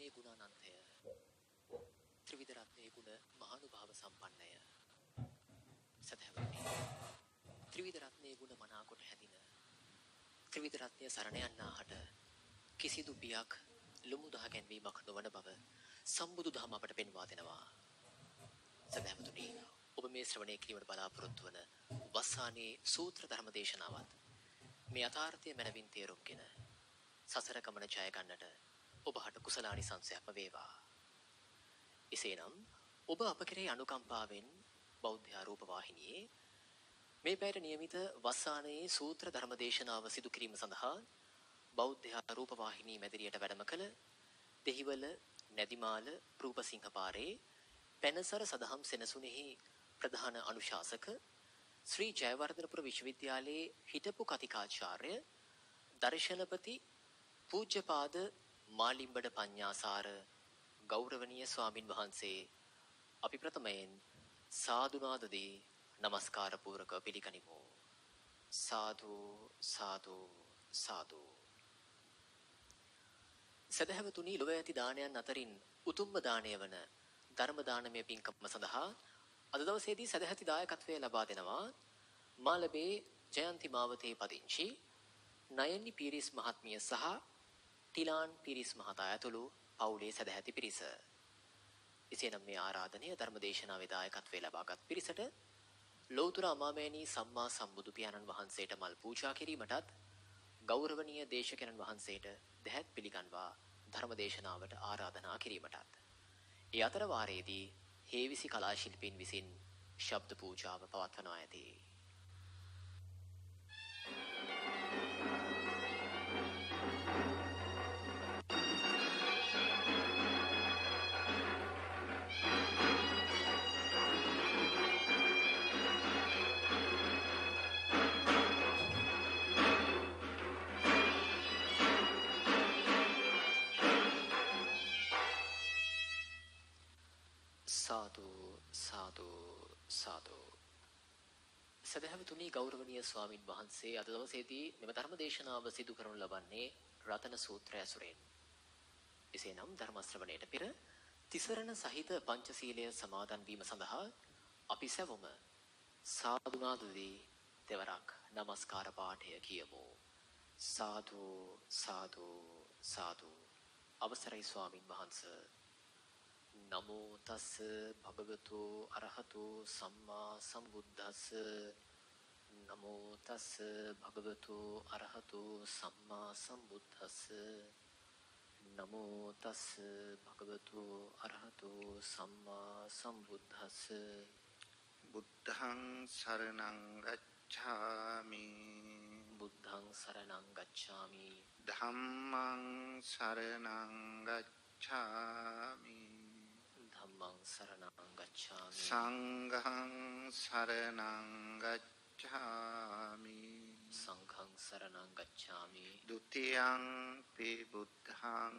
रत्नයේ ගුණානන්තය ත්‍රිවිධ රත්නයේ ගුණ මහානුභාව සම්පන්නය සදහවන්නේ ත්‍රිවිධ රත්නයේ ගුණ මනා කොට හැදින ත්‍රිවිධ රත්නය සරණ යන්නාට කිසිදු බියක් ලොමු දහ ගැනීමක් නොවන බව සම්බුදු දහම අපට පෙන්වා දෙනවා සදහවතුනි ඔබ මේ ශ්‍රවණය කිරීමට බලාපොරොත්තු වන වස්සානයේ සූත්‍ර ධර්ම දේශනාවත් මේ යථාර්ථය මනවින් තේරුම්ගෙන සසර ගමන ජය ගන්නට ඔබ හට කුසලානි සංසයක්ම වේවා. එසේනම් ඔබ අප කෙරෙහි අනුකම්පාවෙන් බෞද්ධයා රූපවාහිනියේ මේ පැයට નિયમિત වස්සානයේ සූත්‍ර ධර්ම දේශනාව සිදු කිරීම සඳහා බෞද්ධයා රූපවාහිනී මැදිරියට වැඩම කළ දෙහිවල නැදිමාල රූපසිංහ පාරේ පැනසර සදහම් සෙනසුනේහි ප්‍රධාන අනුශාසක ශ්‍රී ජයවර්ධනපුර විශ්වවිද්‍යාලයේ හිටපු කතිකාචාර්ය දර්ශනපති පූජ්‍යපාද මාලිම්බඩ පඤ්ඤාසාර ගෞරවනීය ස්වාමින් වහන්සේ අපි ප්‍රථමයෙන් සාදුනාද දී নমස්කාර පූර්වක පිළිගනිමු. සාදු සාදු සාදු. සදහවතුනි ලොව ඇති දානයන් අතරින් උතුම්ම දාණය වන ධර්ම දානමය පින්කම සඳහා අද දවසේදී සදැහැති දායකත්වය ලබා දෙනවා මාළඹේ ජයන්ති මාවතේ පදිංචි නයනි පීරිස් මහත්මිය සහ ටිලාන් පීරිස් මහතා ඇතුළු පවුලේ සදැහැති පිරිස. එසේනම් මේ ආරාධනය ධර්මදේශනාවේ දායකත්වය ලබාගත් පිරිසට ලෞතර අමාමෑණී සම්මා සම්බුදු පියාණන් වහන්සේට මල් පූජා කිරීමටත් ගෞරවනීය දේශකයන්න් වහන්සේට දැහැත් පිළිගන්වා ධර්මදේශනාවට ආරාධනා කිරීමටත් ඒ අතර වාරයේදී හේවිසි කලා ශිල්පීන් විසින් ශබ්ද පූජාව පවත්වනවා ඇති. සාදු සාදු සාදු. සදහවතුනි ගෞරවනීය ස්වාමින් වහන්සේ අද දවසේදී මෙම ධර්ම දේශනාව සිදු කරනු ලබන්නේ රතන සූත්‍රය ඇසුරෙන්. එසේනම් ධර්ම ශ්‍රවණයට පෙර තිසරණ සහිත පංචශීලය සමාදන් වීම සඳහා අපි සැවොම සාදුනාදදී දෙවරක් নমස්කාර පාඨය කියමු. සාදු සාදු සාදු. අවසරයි ස්වාමින් වහන්සේ. නමෝ තස්ස භගවතු අරහතු සම්මා සම්බුද්දස්ස නමෝ තස්ස භගවතු අරහතු සම්මා සම්බුද්දස්ස නමෝ තස්ස භගවතු අරහතු සම්මා සම්බුද්දස්ස බුද්ධං සරණං ගච්ඡාමි බුද්ධං සරණං ගච්ඡාමි ධම්මං සරණං ගච්ඡාමි ධම්මං සරණං ගච්ඡාමි සංඝං සරණං ගච්ඡාමි සංඝං සරණං ගච්ඡාමි ဒုတိယං පි බුද්ධං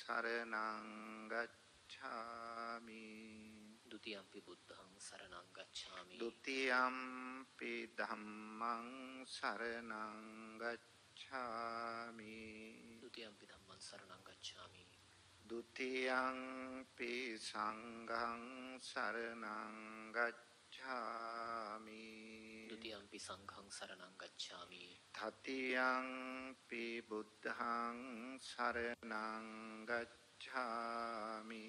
සරණං ගච්ඡාමි ဒုတိယං පි බුද්ධං සරණං ගච්ඡාමි ဒုတိယං ပි ධම්මං සරණං ගච්ඡාමි ဒုတိယං ပි ධම්මං සරණං ගච්ඡාමි ဒုတိယံ පි සංඝං සරණං ගච්ඡාමි ဒုတိယံ පි සංඝං සරණං ගච්ඡාමි တတိယံ පි ဘုဒ္ဓං சரணං ගච්ඡාමි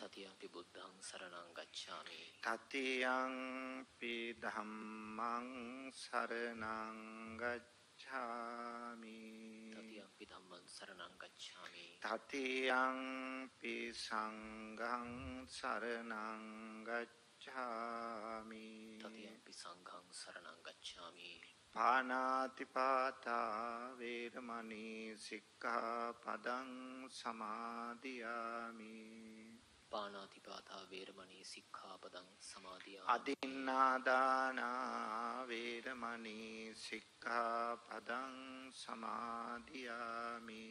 တတိယံ පි ဘုဒ္ဓං சரணං ගච්ඡාමි တတိယံ පි ဓမ္မං சரணං ගච්ඡාමි තතියම්පි ධම්මං සරණං ගච්ඡාමි තතියම්පි සංඝං සරණං ගච්ඡාමි තතියම්පි සංඝං සරණං ගච්ඡාමි පාණාතිපාතා වේරමණී සික්ඛාපදං සමාදියාමි පාණාතිපාතා වේරමණී සික්ඛාපදං සමාදියාමි අදින්නාදානා වේරමණී සික්ඛාපදං සමාදියාමි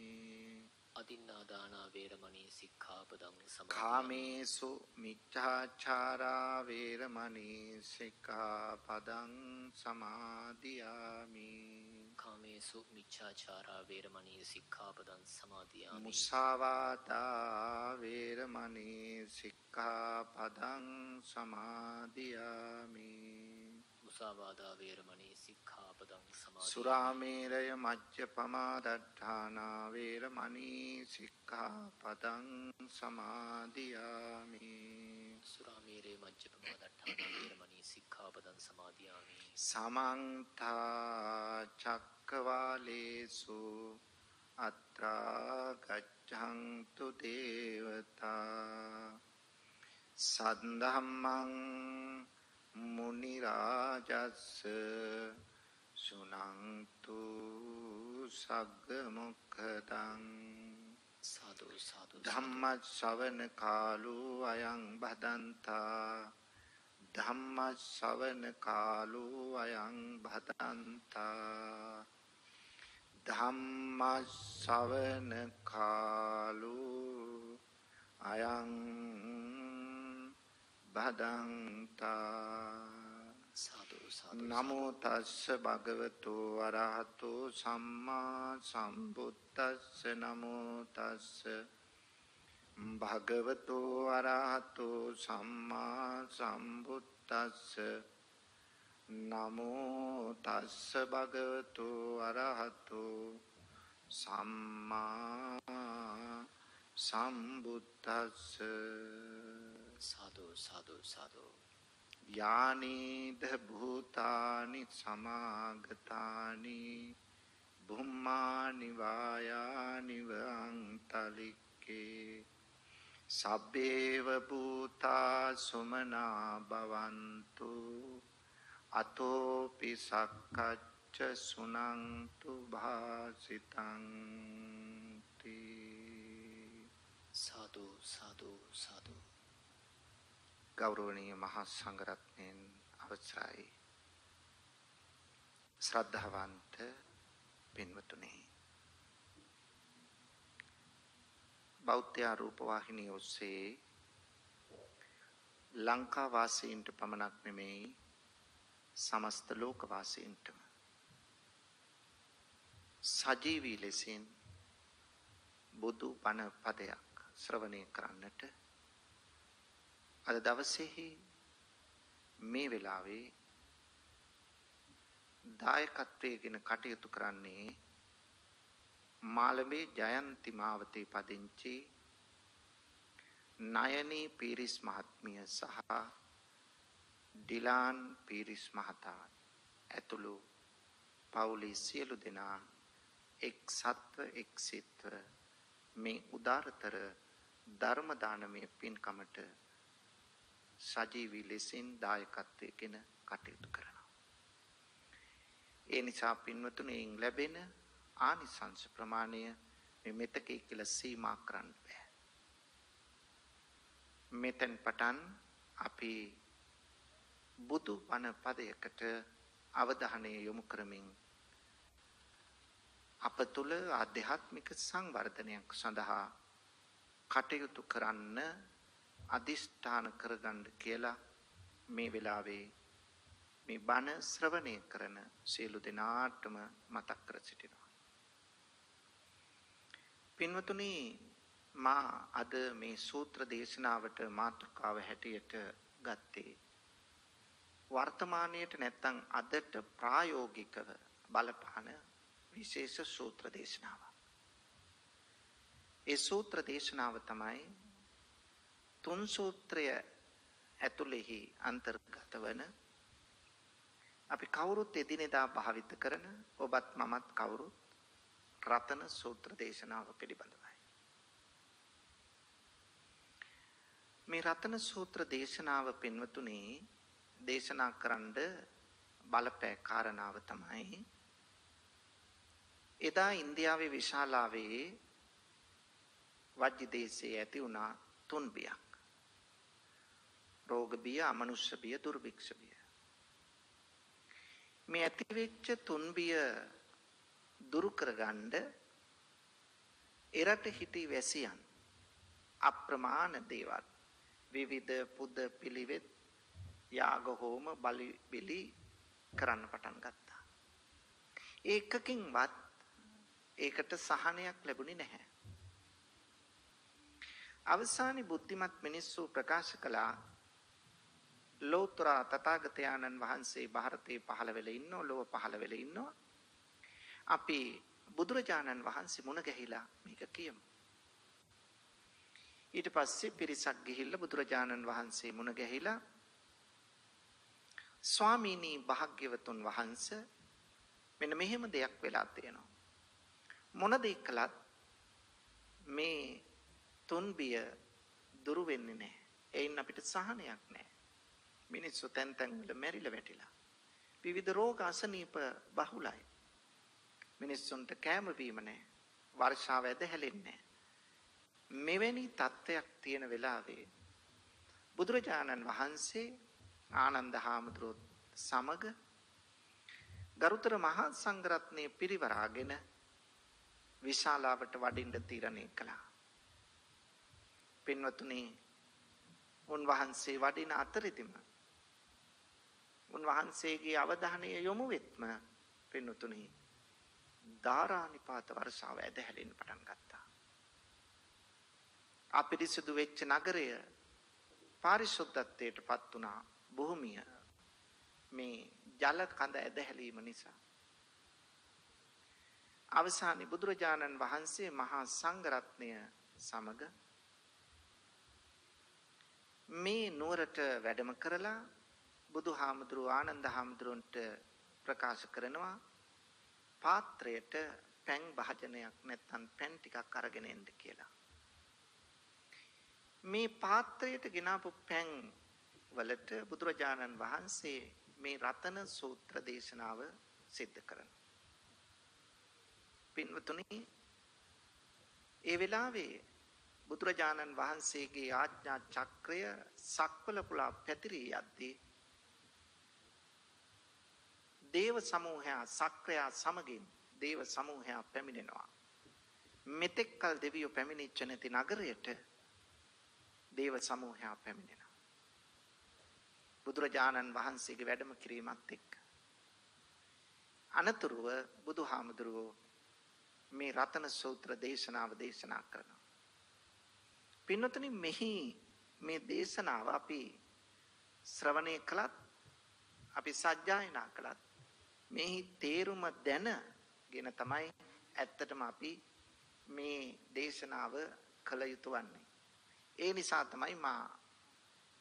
අදින්නාදානා වේරමණී සික්ඛාපදං සමාදියාමි කාමේසු මිච්ඡාචාරා වේරමණී සික්ඛාපදං සමාදියාමි කාමේ යමනිසු මිච්ඡාචාරා වේරමණී සික්ඛාපදං සමාදියාමි. මුසාවාදා වේරමණී සික්ඛාපදං සමාදියාමි. මුසාවාදා වේරමණී සික්ඛාපදං සමාදියාමි. සුරාමේරය මජ්ජපමා දට්ඨානා වේරමණී සික්ඛාපදං සමාදියාමි. සුරාමේරය මජ්ජපමා දට්ඨානා වේරමණී සික්ඛාපදං සමාදියාමි. සමන්ත චක්කවාලේසු අත්‍රා ගච්ඡන්තු දේවතා සද්ධම්මං මුනි රාජස්ස සුනන්තු සග්ග මොක්ඛදං. සාදු සාදු. ධම්ම ශ්‍රවණ කාලෝ අයං භදන්තා ධම්ම ශ්‍රවණ කාලෝ අයං භදන්තා ධම්ම ශ්‍රවණ කාලෝ අයං භදන්තා. සාදු සාදු. නමෝ තස්ස භගවතු වරහතෝ සම්මා සම්බුද්දස්ස. නමෝ තස්ස භගවතු අරහතෝ සම්මා සම්බුද්දස්ස. නමෝ තස්ස භගවතු අරහතෝ සම්මා සම්බුද්දස්ස. සාදු සාදු සාදු. යානීද භූතානි සමාගතානි බුම්මානි වායානි වංතලික්කේ සබ්බේව භූතා සුමනා භවන්තු අතෝ පිසක්කච්ච සුනන්තු භාසිතං ති. සාදු සාදු සාදු. ගෞරවනීය මහා සංඝරත්නයන් අවසරයි ශ්‍රද්ධාවන්ත පින්වතුනි, බෞද්ධයා රූපවාහිනිය ඔස්සේ ලංකා වාසීන්ට පමණක් නෙමෙයි සමස්ත ලෝක වාසීන්ටම සජීවී ලෙසින් බුදු බණ පදයක් ශ්‍රවණය කරන්නට අද දවසේහි මේ වෙලාවේ දායකත්වයේගෙන කටයුතු කරන්නේ මාළඹේ ජයන්ති මාවතේ පදිංචි නයනී පීරිස් මහත්මිය සහ ඩිලාන් පීරිස් මහතා ඇතුළු පවුලේ සියලු දෙනා එක්සත්ව එක්සිත්ව මේ උදාරතර ධර්ම දානමය පින්කමට සජීවී ලෙසින් දායකත්වයේගෙන කටයුතු කරනවා. ඒ නිසා පින්වතුන්ගෙන් ලැබෙන ආනිසංස ප්‍රමාණය මේ මෙතකේ කියලා සීමා කරන්න බෑ. මෙතෙන් පටන් අපි බුදු බණ පදයකට අවධානය යොමු කරමින් අප තුළ ආධ්‍යාත්මික සංවර්ධනයක් සඳහා කටයුතු කරන්න අදිෂ්ඨාන කරගන්න කියලා මේ වෙලාවේ මේ බණ ශ්‍රවණය කරන සියලු දෙනාටම මතක් කර සිටිනවා. පින්වතුනි, මා අද මේ සූත්‍ර දේශනාවට මාතෘකාව හැටියට ගත්තේ වර්තමානයේට නැත්නම් අදට ප්‍රායෝගිකව බලපාන විශේෂ සූත්‍ර දේශනාවක්. ඒ සූත්‍ර දේශනාව තමයි තුන් සූත්‍රය ඇතුළෙහි අන්තර්ගත වන අපි කවුරුත් එදිනෙදා භාවිත කරන ඔබත් මමත් කවුරුත් රතන සූත්‍ර දේශනාව පිළිබඳවයි. මේ රතන සූත්‍ර දේශනාව පින්වතුනි දේශනා කරන්න බලපෑ කාරණාව තමයි එදා ඉන්දියාවේ විශාලාවේ වජ්ජි දේශයේ ඇති වුණා තුන් බියක්. රෝග බිය, අමනුෂ්‍ය බිය, දුර්භික්ෂ බිය. මේ ඇතිවෙච්ච තුන් බිය දුරු කරගන්න එරට හිටි වැසියන් අප්‍රමාණ දේවල් විවිධ පුද පිළිවෙත් යාග හෝම බලි බිලි කරන්න පටන් ගත්තා. ඒකකින්වත් ඒකට සහනයක් ලැබුණේ නැහැ. අවසානි බුද්ධිමත් මිනිස්සු ප්‍රකාශ කළා ලෝතර තථාගතයන්න් වහන්සේ ಭಾರತේ පහළ වෙලා ඉන්නෝ ලෝව පහළ වෙලා ඉන්නෝ අපි බුදුරජාණන් වහන්සේ මුණ ගැහිලා මේක කියමු. ඊට පස්සේ පිරිසක් ගිහිල්ලා බුදුරජාණන් වහන්සේ මුණ ගැහිලා ස්වාමීනි භාග්‍යවතුන් වහන්සේ මෙන්න මෙහෙම දෙයක් වෙලා තියෙනවා. මොන දෙයක් කළත් මේ තුන්බිය දුරු වෙන්නේ නැහැ. එයින් අපිට සහනයක් නැහැ. මිනිස්සු තැන් තැන් වල මැරිලා වැටිලා. විවිධ රෝග අසනීප බහුලයි. මිනිස්සුන්ට කැම වීම නැහැ. වර්ෂාව ඇදහැලෙන්නේ නැහැ. මෙවැනි තත්ත්වයක් තියෙන වෙලාවේ බුදුරජාණන් වහන්සේ ආනන්ද හාමුදුරුවෝ සමග ගරුතර මහා සංඝරත්නයේ පිරිවරාගෙන විශාලාවට වඩින්න තීරණය කළා. පින්වත්නි, උන්වහන්සේ වඩින අතරෙදිම උන්වහන්සේගේ අවධානය යොමු වෙත්ම පින්වත්නි ධාරානිපාත වර්ෂාව ඇදහැලෙන්න පටන් ගත්තා. අපිරිසිදු වෙච්ච නගරය පාරිශුද්ධත්වයට පත් වුණා. භූමිය මේ ජල කඳ ඇදහැලීම නිසා අවසානයේ බුදුරජාණන් වහන්සේ මහා සංඝරත්නය සමග මේ නුවරට වැඩම කරලා බුදුහාමුදුරුවෝ ආනන්ද හාමුදුරුවන්ට ප්‍රකාශ කරනවා පාත්‍රයට පැන් භාජනයක් නැත්නම් පැන් ටිකක් අරගෙන එන්න කියලා. මේ පාත්‍රයට ගෙනාපු පැන් වලට බුදුරජාණන් වහන්සේ මේ රතන සූත්‍ර දේශනාව සිද්ධ කරනවා. පින්වතුනි, ඒ වෙලාවේ බුදුරජාණන් වහන්සේගේ ආඥා චක්‍රය සක්වල පුලා පැතිරී යද්දී දේව සමූහයා සක්‍රයා සමගින් දේව සමූහයා පැමිණෙනවා. මෙතෙක් කල දෙවියෝ පැමිණිච්ච නැති නගරයට දේව සමූහයා පැමිණෙනවා. බුදුරජාණන් වහන්සේගේ වැඩම කිරීමත් එක්ක අනතුරුව බුදුහාමුදුරුවෝ මේ රතන සූත්‍ර දේශනාව දේශනා කරනවා. පින්වතුනි, මෙහි මේ දේශනාව අපි ශ්‍රවණය කළත් අපි සජ්ජායනා කළත් මෙහි තේරුම දැනගෙන තමයි ඇත්තටම අපි මේ දේශනාව කළ යුතු වන්නේ. ඒ නිසා තමයි මා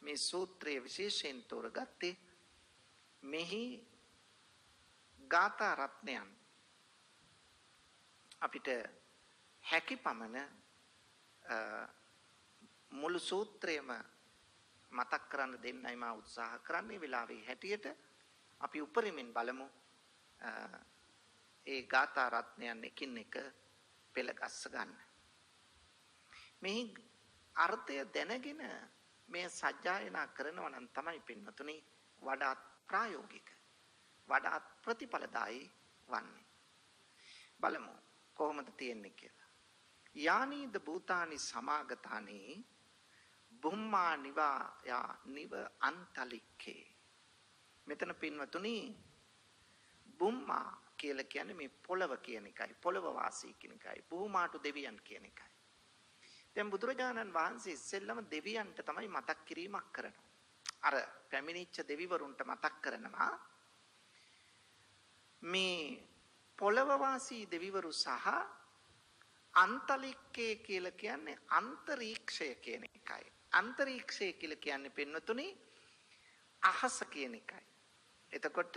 මේ සූත්‍රයේ විශේෂයෙන් තෝරගත්තේ. මෙහි ගාථා රත්නයන් අපිට හැකි පමණ මුළු සූත්‍රයම මතක් කරන්න දෙන්නයි මා උත්සාහ කරන්නේ. වෙලාවේ හැටියට අපි උපරිමෙන් බලමු ඒ ගාථා රත්නයන් එකින් එක පෙළ ගස්ස ගන්න. මෙහි අර්ථය දැනගෙන මේ සජ්ජායනා කරනවා නම් තමයි පින්වතුනි වඩාත් ප්‍රායෝගික වඩාත් ප්‍රතිඵලදායි වන්නේ. බලමු කොහොමද තියෙන්නේ කියලා. යානීද භූතානි සමාගතානේ බුම්මා නිවා යා නිව අන්තලික්කේ. මෙතන පින්වතුනි බුම්මා කියලා කියන්නේ මේ පොළව කියන එකයි, පොළව වාසී කියන එකයි, බුමාටු දෙවියන් කියන එකයි. දැන් බුදුරජාණන් වහන්සේ ඉස්සෙල්ලම දෙවියන්ට තමයි මතක් කිරීමක් කරනවා. අර පැමිණිච්ච දෙවිවරුන්ට මතක් කරනවා මේ පොළව වාසී දෙවිවරු සහ අන්තලික්කේ කියලා කියන්නේ අන්තරීක්ෂය කියන එකයි. අන්තරීක්ෂය කියලා කියන්නේ පින්වතුනි අහස කියන එකයි. එතකොට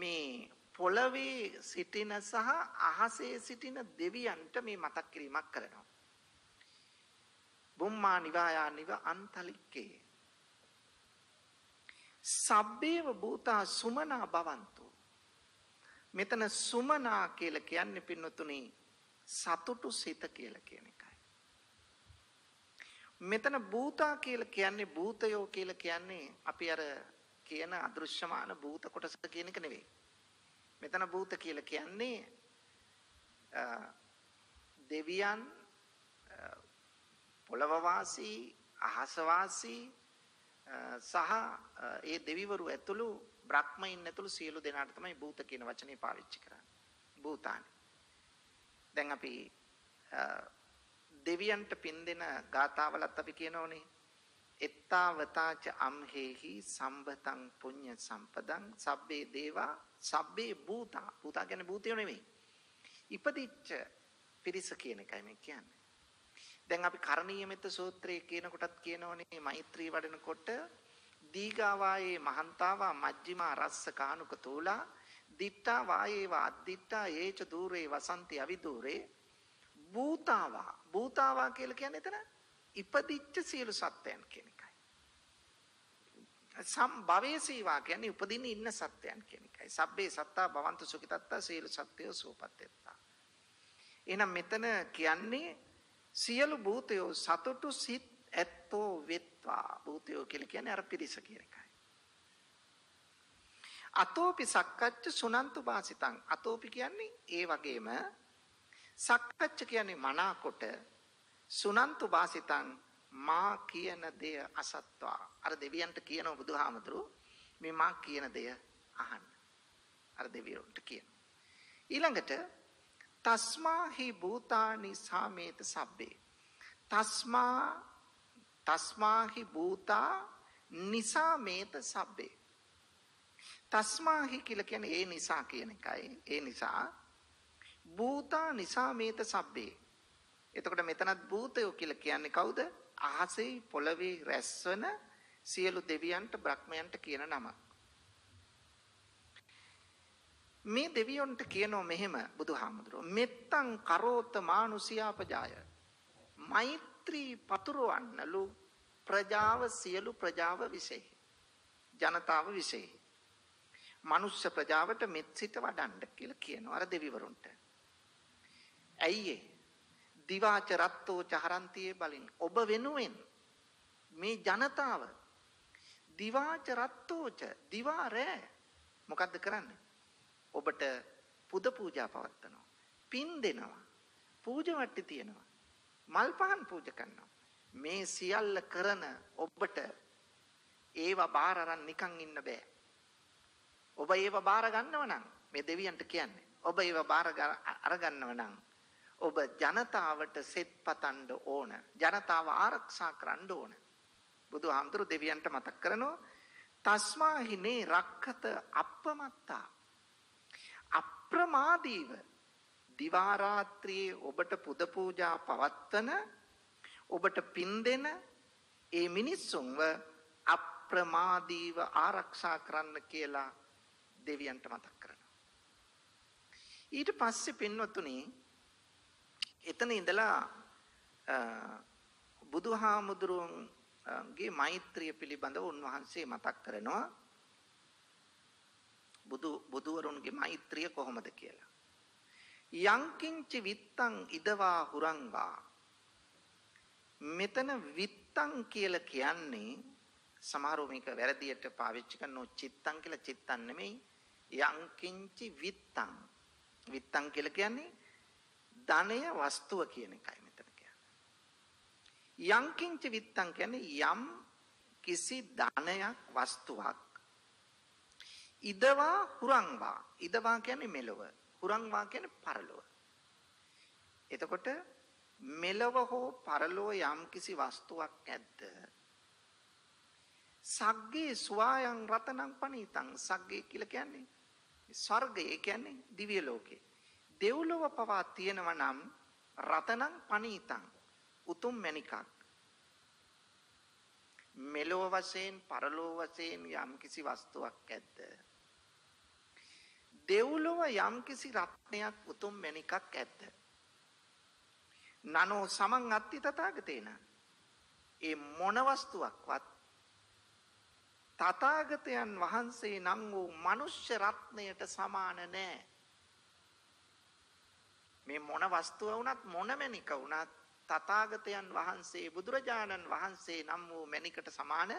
මේ පොළවේ සිටින සහ අහසේ සිටින දෙවියන්ට මේ මතක් කිරීමක් කරනවා. බුම්මා නිවායා නිව අන්තලික්කේ සබ්බේව භූතා සුමනා භවන්තු. මෙතන සුමනා කියලා කියන්නේ පින්නතුණි සතුටු සිත කියලා කියන එකයි. මෙතන භූතා කියලා කියන්නේ භූතයෝ කියලා කියන්නේ අපි අර කියන අදෘශ්‍යමාන භූත කොටස කියන එක නෙවෙයි. මෙතන භූත කියලා කියන්නේ දෙවියන්, පොළව වාසී, අහස වාසී සහ ඒ දෙවිවරු ඇතුළු බ්‍රහ්මයින් ඇතුළු සියලු දෙනාට තමයි භූත කියන වචනේ පාවිච්චි කරන්නේ. භූතානි. දැන් අපි දෙවියන්ට පින් දෙන ගාථාවලත් අපි කියනෝනේ. එත්තාවතාච අම්හෙහි සම්බතං පුඤ්ඤ සම්පදං සබ්බේ දේවා සබ්බේ භූතා. භූතා කියන්නේ භූතයෝ නෙමෙයි. ඉපදිච්ච පිරිස කියන එකයි මේ කියන්නේ. දැන් අපි කරණීය මෙත්ත සූත්‍රයේ කියන කොටත් කියනෝනේ මෛත්‍රී වඩනකොට දීගාවායේ මහන්තාවා මජ්ජිමා රස්ස කානුකතෝලා දිත්තා වායේවා අද්දිත්තා ඒච දුරේ වසන්ති අවිදුරේ භූතාවා. භූතාවා කියලා කියන්නේ එතන ඉපදිච්ච සියලු සත්ත්වයන් කියන එකයි. සම්භවයේ සීවා කියන්නේ උපදින්න ඉන්න සත්ත්වයන් කියන එකයි. සබ්බේ සත්තා භවන්ත සුඛිතත්තා සියලු සත්ත්වයෝ සූපත්ත්තා. එහෙනම් මෙතන කියන්නේ සියලු භූතයෝ සතුටු සිත් ඇත්තෝ වෙත්වා. භූතයෝ කියලා කියන්නේ අර පිරිස කියන එකයි. අතෝපි සක්කච්ඡ සුනන්තු වාසිතං. අතෝපි කියන්නේ ඒ වගේම සක්කච්ඡ කියන්නේ මනාකොට සුනන්තු වාසිතං මා කියන දේ අසත්වා. අර දෙවියන්ට කියනවා බුදුහාමුදුරු මේ මා කියන දේ අහන්න. අර දෙවියන්ට කියන. ඊළඟට තස්මා හි භූතානි සාමේත සබ්බේ. තස්මාහි භූතා නිසා මේත සබ්බේ. තස්මාහි කියලා කියන්නේ ඒ නිසා කියන එකයි. ඒ නිසා භූතා නිසා මේත සබ්බේ. එතකොට මෙතනත් භූතයෝ කියලා කියන්නේ කවුද? අහසේ පොළවේ රැස්වන සියලු දෙවියන්ට බ්‍රහ්මයන්ට කියන නම. මේ දෙවියන්ට කියනෝ මෙහෙම බුදුහාමුදුරුවෝ මෙත්තං කරෝත මානුසියාපජාය. මෛත්‍රී පතුරවන්නලු ප්‍රජාව සියලු ප්‍රජාව විශේෂ ජනතාව විශේෂ මනුෂ්‍ය ප්‍රජාවට මෙත් සිත වඩන්න කියලා කියනවා අර දෙවිවරුන්ට. ඇයි දිවාච රත්තෝ චහරන්තියේ බලෙන් ඔබ වෙනුවෙන් මේ ජනතාව දිවාච රත්තෝච දිවාරේ මොකද්ද කරන්නේ? ඔබට පුද පූජා පවත්වනවා, පින් දෙනවා, පූජවට්ටි තියනවා, මල් පහන් පූජා කරනවා. මේ සියල්ල කරන ඔබට ඒව බාර අරන් නිකන් ඉන්න බෑ. ඔබ ඒව බාර ගන්නව නම් මේ දෙවියන්ට කියන්නේ ඔබ ඒව බාර අරගන්නව නම් ඔබ ජනතාවට සෙත් පතන්න ඕන, ජනතාව ආරක්ෂා කරන්න ඕන. බුදුහාමුදුරු දෙවියන්ට මතක් කරනවා තස්මාහිනේ රක්කත අප්පමත්තා. අප්‍රමාදීව දිවා රාත්‍රියේ ඔබට පුද පූජා පවත්වන ඔබට පින් දෙන ඒ මිනිස්සුන්ව අප්‍රමාදීව ආරක්ෂා කරන්න කියලා දෙවියන්ට මතක් කරනවා. ඊට පස්සේ පින්වතුනි එතන ඉඳලා බුදුහාමුදුරුවන්ගේ මෛත්‍රිය පිළිබඳව උන්වහන්සේ මතක් කරනවා බුදුවරුන්ගේ මෛත්‍රිය කොහොමද කියලා. යංකින්ච විත්තං ඉදවා හුරංවා. මෙතන විත්තං කියලා කියන්නේ සමහරව මේක වැරදියට පාවිච්චි කරනවා. චිත්තං කියලා චිත්තං නෙමෙයි. යංකින්ච විත්තං. විත්තං කියලා කියන්නේ ධනය වස්තුව කියන එකයි මෙතන කියන්නේ. යංකින්ච විත්තං කියන්නේ යම් කිසි ධනයක් වස්තුවක් ඉදවා හුරංවා. ඉදවා කියන්නේ මෙලොව. හුරංවා කියන්නේ පරලොව. එතකොට මෙලොව හෝ පරලොව යම් කිසි වස්තුවක් ඇද්ද? සග්ගේ සුවායන් රතනං පණිතං. සග්ගේ කියලා කියන්නේ ස්වර්ගය, කියන්නේ දිව්‍ය ලෝකේ. දෙව්ලොව පවා තියෙනවා නම් රතනං පණිතං උතුම් මණිකක්. මෙලොව වශයෙන් පරලොව වශයෙන් යම් කිසි වස්තුවක් ඇද්ද? දෙව්ලොව යම් කිසි රත්නයක් උතුම් මණිකක් ඇද්ද? නනෝ සමං අත්ති තථාගතේන. ඒ මොන වස්තුවක්වත් තථාගතයන් වහන්සේ නම් වූ මනුෂ්‍ය රත්නයට සමාන නෑ. මේ මොන වස්තුව වුණත් මොන මණික වුණත් තථාගතයන් වහන්සේ බුදුරජාණන් වහන්සේ නම් වූ මණිකට සමාන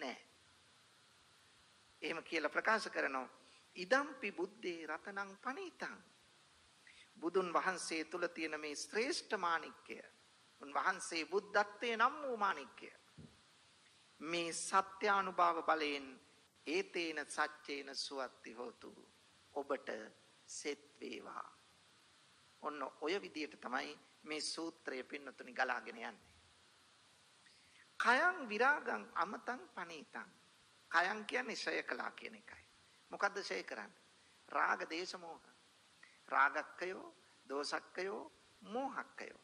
නෑ. එහෙම කියලා ප්‍රකාශ කරනවා. ඉදම්පි බුද්දේ රතනං පණිතං. බුදුන් වහන්සේ තුල තියෙන මේ ශ්‍රේෂ්ඨ මාණික්කය, උන්වහන්සේ බුද්ධත්වයේ නම් වූ මාණික්කය, මේ සත්‍යානුභාව බලයෙන් ඒතේන සච්චේන සුවත්ති හෝතු. ඔබට සෙත් වේවා. ඔන්න ඔය විදියට තමයි මේ සූත්‍රය පින්නතුනි ගලාගෙන යන්නේ. කයං විරාගං අමතං පනීතං. කයං කියන්නේ ශය කළා කියන එකයි. මොකද්ද ශය කරන්නේ? රාග දේශ මොහ. රාගක්කයෝ, දෝසක්කයෝ, මෝහක්කයෝ.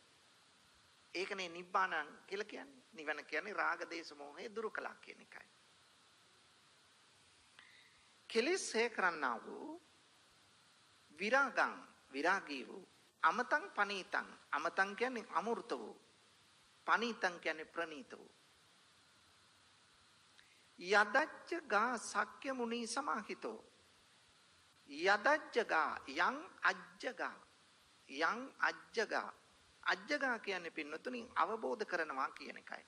ඒකනේ නිබ්බාණං කියලා කියන්නේ. නිවන කියන්නේ රාග දේශ මොහේ දුරු කළා කියන එකයි. කෙලෙස් ශය කරන්නා වූ විරාගං විරාගී වූ අමතං පනීතං. අමතං කියන්නේ අමෘත වූ, පනීතං කියන්නේ ප්‍රණීත වූ. යදච්චගා සක්්‍ය මුනි සමාහිතෝ. යදච්චගා යං අජ්ජගා. යං අජ්ජගා. අජ්ජගා කියන්නේ පින්නතුණින් අවබෝධ කරනවා කියන එකයි,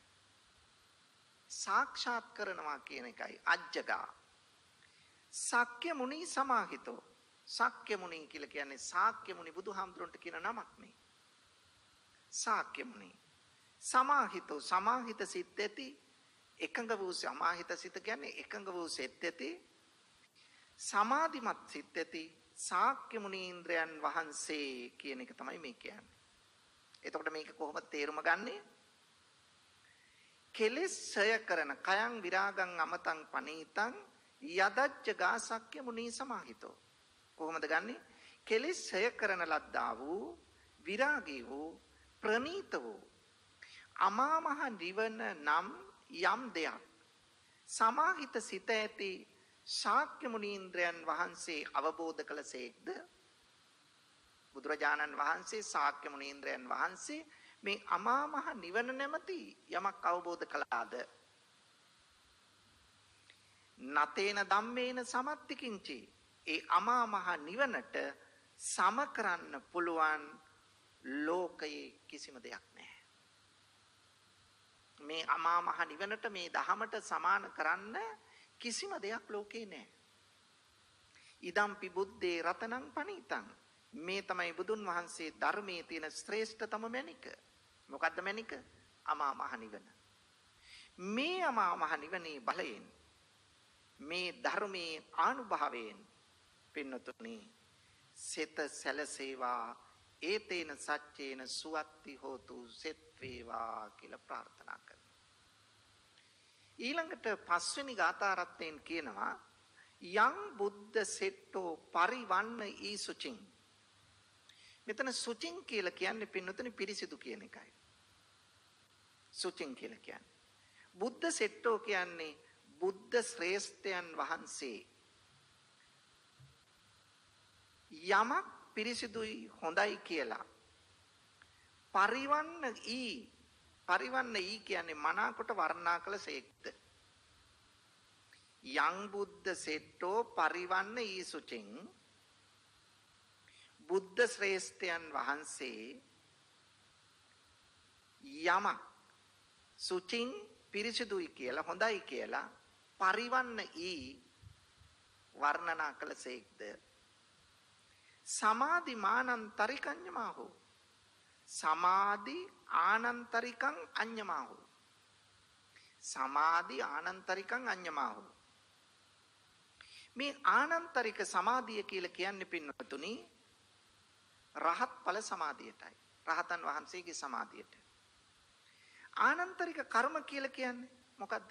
සාක්ෂාත් කරනවා කියන එකයි අජ්ජගා. සක්්‍ය මුනි සමාහිතෝ. සාක්්‍ය මුනි කියලා කියන්නේ සාක්්‍ය මුනි බුදුහාමුදුරන්ට කියන නමක් නේ. සාක්්‍ය මුනි සමාහිතෝ. සමාහිත සිත් ඇති, එකඟ වූ සමාහිත සිත කියන්නේ එකඟ වූ සිත් ඇති, සමාධිමත් සිත් ඇති සාක්්‍ය මුනීන්ද්‍රයන් වහන්සේ කියන එක තමයි මේ කියන්නේ. එතකොට මේක කොහොමද තේරුම ගන්නෙ? කෙලෙස් ඡය කරන කයං විරාගං අමතං පනීතං යදච්ච ගා සාක්්‍ය මුනි සමාහිතෝ. කොහොමද ගන්නෙ? කෙලෙස් ඡය කරන ලද්දා වූ විරාගී වූ ප්‍රණීත වූ අමා මහ නිවන නම් යම් දෙයක් සමාහිත සිත ඇති ශාක්‍ය මුනීන්ද්‍රයන් වහන්සේ අවබෝධ කළසේක්ද? බුදුරජාණන් වහන්සේ ශාක්‍ය මුනීන්ද්‍රයන් වහන්සේ මේ අමා මහ නිවන නැමැති යමක් අවබෝධ කළාද? නතේන ධම්මේන සමත්ති කිංචි. ඒ අමා මහ නිවනට සම කරන්න පුළුවන් ලෝකයේ කිසිම දෙයක් නැහැ. මේ අමා මහ නිවනට, මේ දහමට සමාන කරන්න කිසිම දෙයක් ලෝකේ නැහැ. ඉදම්පි බුද්දේ රතනං පණීතං. මේ තමයි බුදුන් වහන්සේ ධර්මයේ තියෙන ශ්‍රේෂ්ඨතම මැණික. මොකද්ද මැණික? අමා මහ නිවන. මේ අමා මහ නිවනේ බලයෙන්, මේ ධර්මයේ ආනුභාවයෙන් පින්නතුනි සෙත සැලසේවා. ඒතේන සච්චේන සුවත්ති හෝතු. සෙත් වේවා කියලා ප්‍රාර්ථනා කරනවා. ඊළඟට පස්වෙනි ගාථාරත්යෙන් කියනවා යං බුද්ධ සෙට්ටෝ පරිවන්න ඊසුචින්. මෙතන සුචින් කියලා කියන්නේ පින්නතුනි පිරිසිදු කියන එකයි. සුචින් කියලා කියන්නේ බුද්ධ සෙට්ටෝ කියන්නේ බුද්ධ ශ්‍රේෂ්ඨයන් වහන්සේ. යමක් පිරිසිදුයි හොඳයි කියලා පරිවන්න ඊ. පරිවන්න ඊ කියන්නේ මනාකොට වර්ණනා කළ සේක්ද. යං බුද්ධ සෙට්ටෝ පරිවන්න ඊ සුචින්. බුද්ධ ශ්‍රේෂ්ඨයන් වහන්සේ යම සුචින් පිරිසිදුයි කියලා, හොඳයි කියලා පරිවන්න ඊ වර්ණනා කළ සේක්ද. සමාධි මානන්තරිකං ඤමාහෝ. සමාධි ආනන්තරිකං අඤ්ඤමාහෝ. සමාධි ආනන්තරිකං අඤ්ඤමාහෝ. මේ ආනන්තරික සමාධිය කියලා කියන්නේ පින්නතුනි රහත් ඵල සමාධියටයි, රහතන් වහන්සේගේ සමාධියට. ආනන්තරික කර්ම කියලා කියන්නේ මොකද්ද?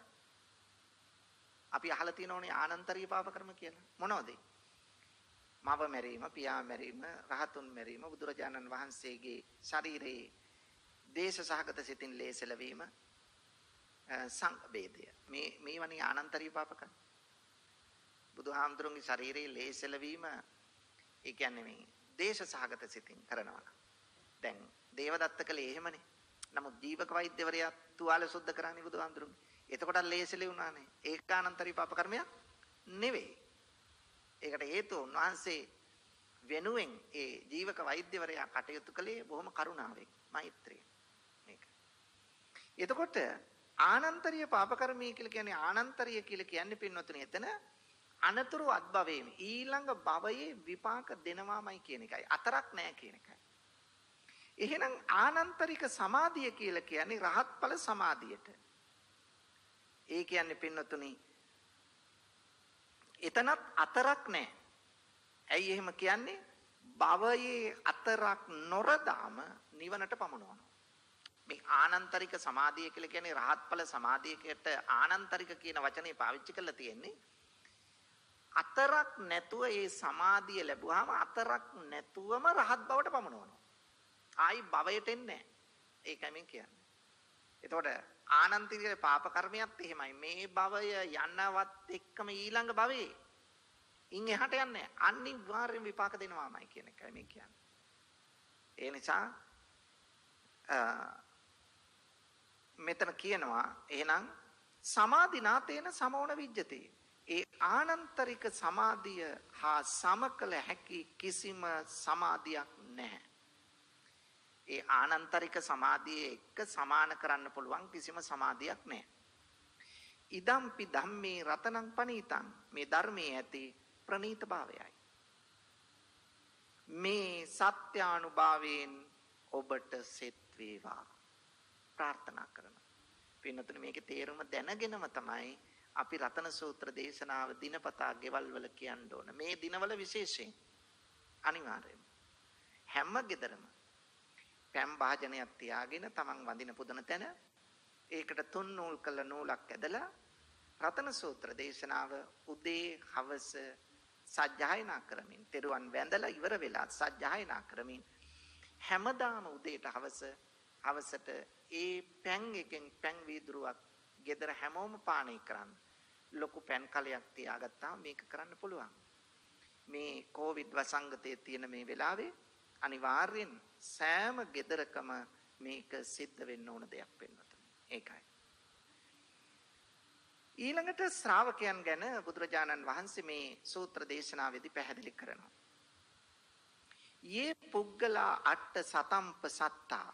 අපි අහලා තියෙනෝනේ ආනන්තරිය පාප කර්ම කියලා. මොනවද? මව මැරීම, පියා මැරීම, රහතුන් මැරීම, බුදුරජාණන් වහන්සේගේ ශරීරයේ දේශ සහගත සිතින් ලේසල වීම, සංවේදය. මේ වනේ ආනන්තරිය පාපක. බුදුහාමුදුරන්ගේ ශරීරයේ ලේසල වීම, ඒ කියන්නේ මේ දේශ සහගත සිතින් කරනවා. දැන් දේවදත්ත කලේ එහෙමනේ. නමුත් දීපක වෛද්‍යවරයා තුවාල සුද්ධ කරන්නේ බුදුහාමුදුරන්. එතකොටත් ලේසල වුණානේ. ඒක ආනන්තරිය පාප කර්මයක් නෙවෙයි. ඒකට හේතුව උන්වහන්සේ වෙනුවෙන් ඒ ජීවක වෛද්‍යවරයා කටයුතු කළේ බොහොම කරුණාවෙන්, මෛත්‍රියෙන්. මේක. එතකොට ආනන්තරිය පාප කර්මී කියලා කියන්නේ, ආනන්තරිය කියලා කියන්නේ පින්වතුනි එතන අනතුරු අත්භවයේම ඊළඟ භවයේ විපාක දෙනවාමයි කියන එකයි. අතරක් නැහැ කියන එකයි. එහෙනම් ආනන්තරික සමාධිය කියලා කියන්නේ රහත්ඵල සමාධියට. ඒ කියන්නේ පින්වතුනි එතනත් අතරක් නැහැ. ඇයි එහෙම කියන්නේ? භවයේ අතරක් නොරදාම නිවනට පමුණවනවා. මේ ආනන්තරික සමාධිය කියලා කියන්නේ රහත්ඵල සමාධියකට ආනන්තරික කියන වචනේ පාවිච්චි කරලා තියෙන්නේ. අතරක් නැතුව මේ සමාධිය ලැබුවාම අතරක් නැතුවම රහත් බවට පමුණවනවා. ආයි භවයට එන්නේ නැහැ. ඒකයි මම කියන්නේ. එතකොට ආනන්තික පාප කර්මයක් එහෙමයි. මේ භවය යනවත් එක්කම ඊළඟ භවේ ඉන් එහාට යන්නේ අනිවාර්යෙන් විපාක දෙනවාමයි කියන එකයි මම කියන්නේ. ඒ නිසා මෙතන කියනවා එහෙනම් සමාධිනාතේන සමෝණ විජ්ජති. ඒ ආනන්තරික සමාධිය හා සමකල හැකි කිසිම සමාධියක් නැහැ. ඒ ආනන්තරික සමාධිය එක්ක සමාන කරන්න පුළුවන් කිසිම සමාධියක් නැහැ. ඉදම්පි ධම්මේ රතනං පනීතං, මේ ධර්මයේ ඇති ප්‍රණීත භාවයයි. මේ සත්‍යානුභාවයෙන් ඔබට සෙත් වේවා ප්‍රාර්ථනා කරනවා. පින්නතුනි, මේකේ තේරුම දැනගෙනම තමයි අපි රතන සූත්‍ර දේශනාව දිනපතා ගෙවල්වල කියන්න ඕන. මේ දිනවල විශේෂයෙන් අනිවාර්යයෙන් හැම ගෙදරම පැම් භාජනයක් තියාගෙන තමන් වඳින පුදන තැන ඒකට තුන් නූල් කළ නූලක් ඇදලා රතන සූත්‍ර දේශනාව උදේ හවස සජ්ජායනා කරමින්, තෙරුවන් වැඳලා ඉවර වෙලා සජ්ජායනා කරමින් හැමදාම උදේට හවස හවසට ඒ පැන් එකෙන් පැන් වීදුරුවක් ගෙදර හැමෝම පානය කරන්න. ලොකු පැන් කලයක් තියාගත්තා මේක කරන්න පුළුවන්. මේ කොවිඩ් වසංගතයේ තියෙන මේ වෙලාවේ අනිවාර්යෙන් සෑම ගෙදරකම මේක සිද්ධ වෙන්න ඕන දෙයක් වෙනවා. ඒකයි. ඊළඟට ශ්‍රාවකයන් ගැන බුදුරජාණන් වහන්සේ මේ සූත්‍ර දේශනාවේදී පැහැදිලි කරනවා. යේ පුග්ගලා අට්ඨ සතම්පසත්තා.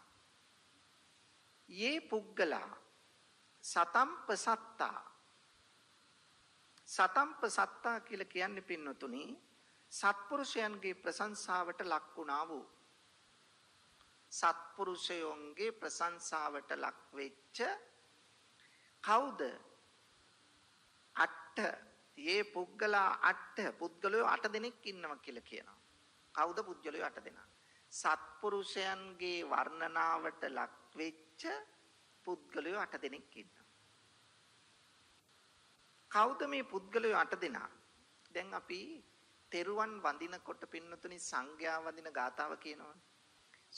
යේ පුග්ගලා සතම්පසත්තා. සතම්පසත්තා කියලා කියන්නේ පින්නතුනි සත්පුරුෂයන්ගේ ප්‍රශංසාවට ලක් වුණා වූ, සත්පුරුෂයන්ගේ ප්‍රශංසාවට ලක් වෙච්ච කවුද? අට්ඨ. යේ පුද්ගලා අට්ඨ, පුද්ගලයෝ 8 දෙනෙක් ඉන්නවා කියලා කියනවා. කවුද පුද්ගලයෝ 8 දෙනා? සත්පුරුෂයන්ගේ වර්ණනාවට ලක් වෙච්ච පුද්ගලයෝ 8 දෙනෙක් ඉන්නවා. කවුද මේ පුද්ගලයෝ 8 දෙනා? දැන් අපි තෙරුවන් වඳිනකොට පින්නතුනි සංඝයා වඳින ගාතාව කියනවනේ.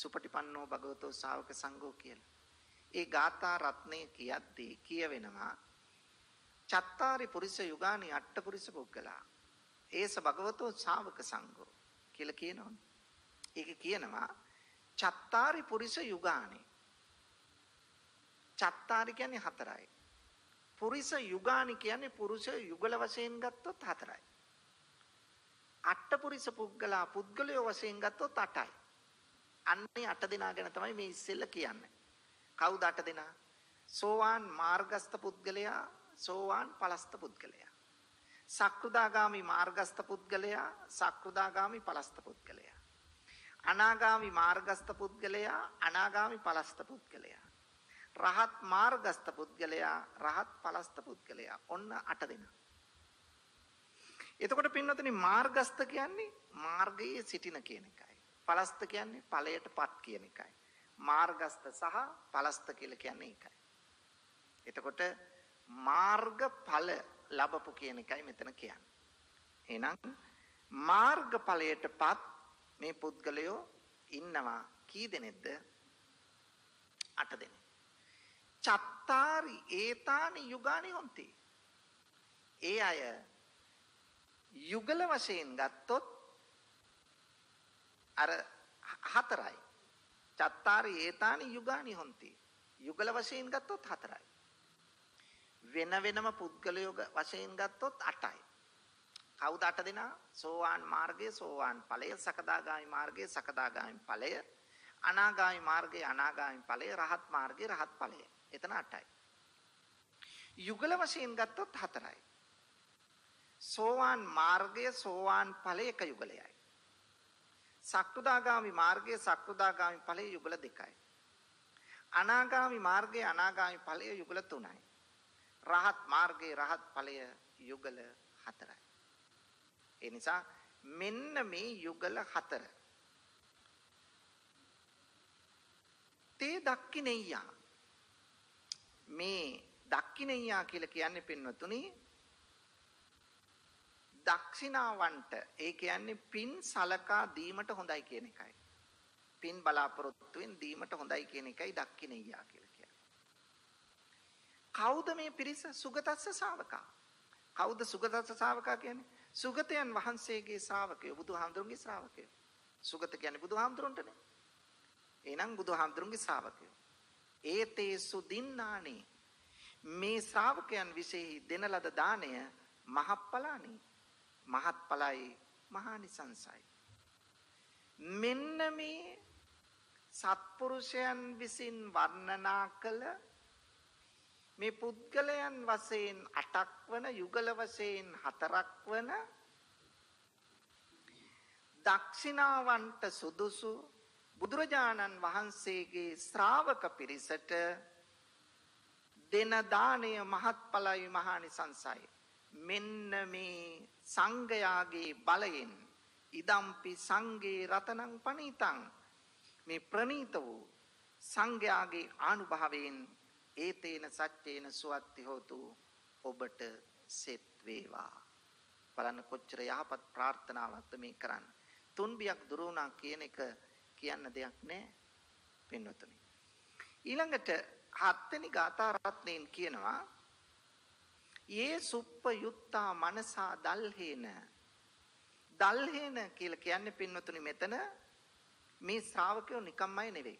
සුපටිපන්නෝ භගවතෝ ශ්‍රාවක සංඝෝ කියලා. ඒ ගාථා රත්නේ කියද්දී කියවෙනවා චත්තාරි පුරිස යුගානි අට්ඨ පුරිස පුද්ගලා ඒස භගවතෝ ශ්‍රාවක සංඝෝ කියලා කියනවනේ. ඒක කියනවා චත්තාරි පුරිස යුගානි. චත්තාරි කියන්නේ 4යි. පුරිස යුගානි කියන්නේ පුරුෂ යුගල වශයෙන් ගත්තොත් 4යි. අට්ඨ පුරිස පුද්ගලා පුද්ගලයෝ වශයෙන් ගත්තොත් 8යි. අන්නේ 8 දෙනා ගැන තමයි මේ ඉස්සෙල්ල කියන්නේ. කවුද 8 දෙනා? සෝවාන් මාර්ගස්ත පුද්ගලයා, සෝවාන් පලස්ත පුද්ගලයා. සක්‍රුදාගාමි මාර්ගස්ත පුද්ගලයා, සක්‍රුදාගාමි පලස්ත පුද්ගලයා. අනාගාමි මාර්ගස්ත පුද්ගලයා, අනාගාමි පලස්ත පුද්ගලයා. රහත් මාර්ගස්ත පුද්ගලයා, රහත් පලස්ත පුද්ගලයා. ඔන්න 8 දෙනා. එතකොට පින්නතනේ මාර්ගස්ත කියන්නේ මාර්ගයේ සිටින කියන එකයි. පලස්ත කියන්නේ ඵලයටපත් කියන එකයි. මාර්ගස්ත සහ පලස්ත කියලා කියන්නේ ඒකයි. එතකොට මාර්ගඵල ලැබපු කියන එකයි මෙතන කියන්නේ. එහෙනම් මාර්ගඵලයටපත් මේ පුද්ගලයෝ ඉන්නවා. කී දෙනෙක්ද? 8 දෙනෙක්. චත්තාරි ඒතානි යුගානි හොන්ති. ඒ අය යුගල වශයෙන් ගත්තොත් අර 4යි. චත්තාරි ඒතානි යුගානි හොන්ති. යුගල වශයෙන් ගත්තොත් 4යි. වෙන වෙනම පුද්ගලයෝ වශයෙන් ගත්තොත් 8යි. කවුද 8 දෙනා? සෝවාන් මාර්ගයේ සෝවාන් ඵලය, සකදාගාමි මාර්ගයේ සකදාගාමි ඵලය, අනාගාමි මාර්ගයේ අනාගාමි ඵලය, රහත් මාර්ගයේ රහත් ඵලය. එතන 8යි. යුගල වශයෙන් ගත්තොත් 4යි. සෝවාන් මාර්ගයේ සෝවාන් ඵලය එක යුගලයයි. සක්‍රුදාගාමි මාර්ගයේ සක්‍රුදාගාමි ඵලය යුගල 2යි. අනාගාමි මාර්ගයේ අනාගාමි ඵලය යුගල 3යි. රහත් මාර්ගයේ රහත් ඵලය යුගල 4යි. ඒ නිසා මෙන්න මේ යුගල හතර තේ දක්ඛිනේයා මේ දක්ඛිනේයා කියලා කියන්නේ පින්වතුනි දක්ෂිනාවන්ට ඒ කියන්නේ පින් සලකා දීමට හොඳයි කියන එකයි. පින් බලාපොරොත්තුෙන් දීමට හොඳයි කියන එකයි දක්ඛිනේයා කියලා කියන්නේ. කවුද මේ පිරිස? සුගතස්ස ශාවකා. කවුද සුගතස්ස ශාවකා කියන්නේ? සුගතයන් වහන්සේගේ ශාවකයෝ, බුදුහාමුදුරන්ගේ ශ්‍රාවකයෝ. සුගත කියන්නේ බුදුහාමුදුරන්ටනේ. එහෙනම් බුදුහාමුදුරන්ගේ ශ්‍රාවකයෝ. ඒතේ සුදින්නානේ මේ ශ්‍රාවකයන් විශේෂ දෙන ලද දාණය මහප්පලානේ. මහත්ඵලයි මහානිසංසයි. මෙන්න මේ සත්පුරුෂයන් විසින් වර්ණනා කළ මේ පුද්ගලයන් වශයෙන් 8ක් වන යුගල වශයෙන් 4ක් වන දක්ෂිනාවන්ට සුදුසු බුදුරජාණන් වහන්සේගේ ශ්‍රාවක පිරිසට දෙන දාණය මහත්ඵලයි මහානිසංසයි. මෙන්න මේ සංඝයාගේ බලයෙන් ඉදම්පි සංඝේ රතනං පණීතං මේ ප්‍රණීත වූ සංඝයාගේ ආනුභාවයෙන් ඒතේන සච්චේන සුවත්ති හෝතු ඔබට සෙත් වේවා. බලන්න කොච්චර යහපත් ප්‍රාර්ථනාවක් මේ කරන්න. තුන්බියක් දුර වුණා කියන එක කියන්න දෙයක් නැහැ පින්වතුනි. ඊළඟට හත්වෙනි ගාථා රත්නයෙන් කියනවා ये सुप्पयुत्ता मनसा दल्हेन दल्हेन කියලා කියන්නේ පින්වතුනි මෙතන මේ ශ්‍රාවකයෝ නිකම්මයි නෙවෙයි.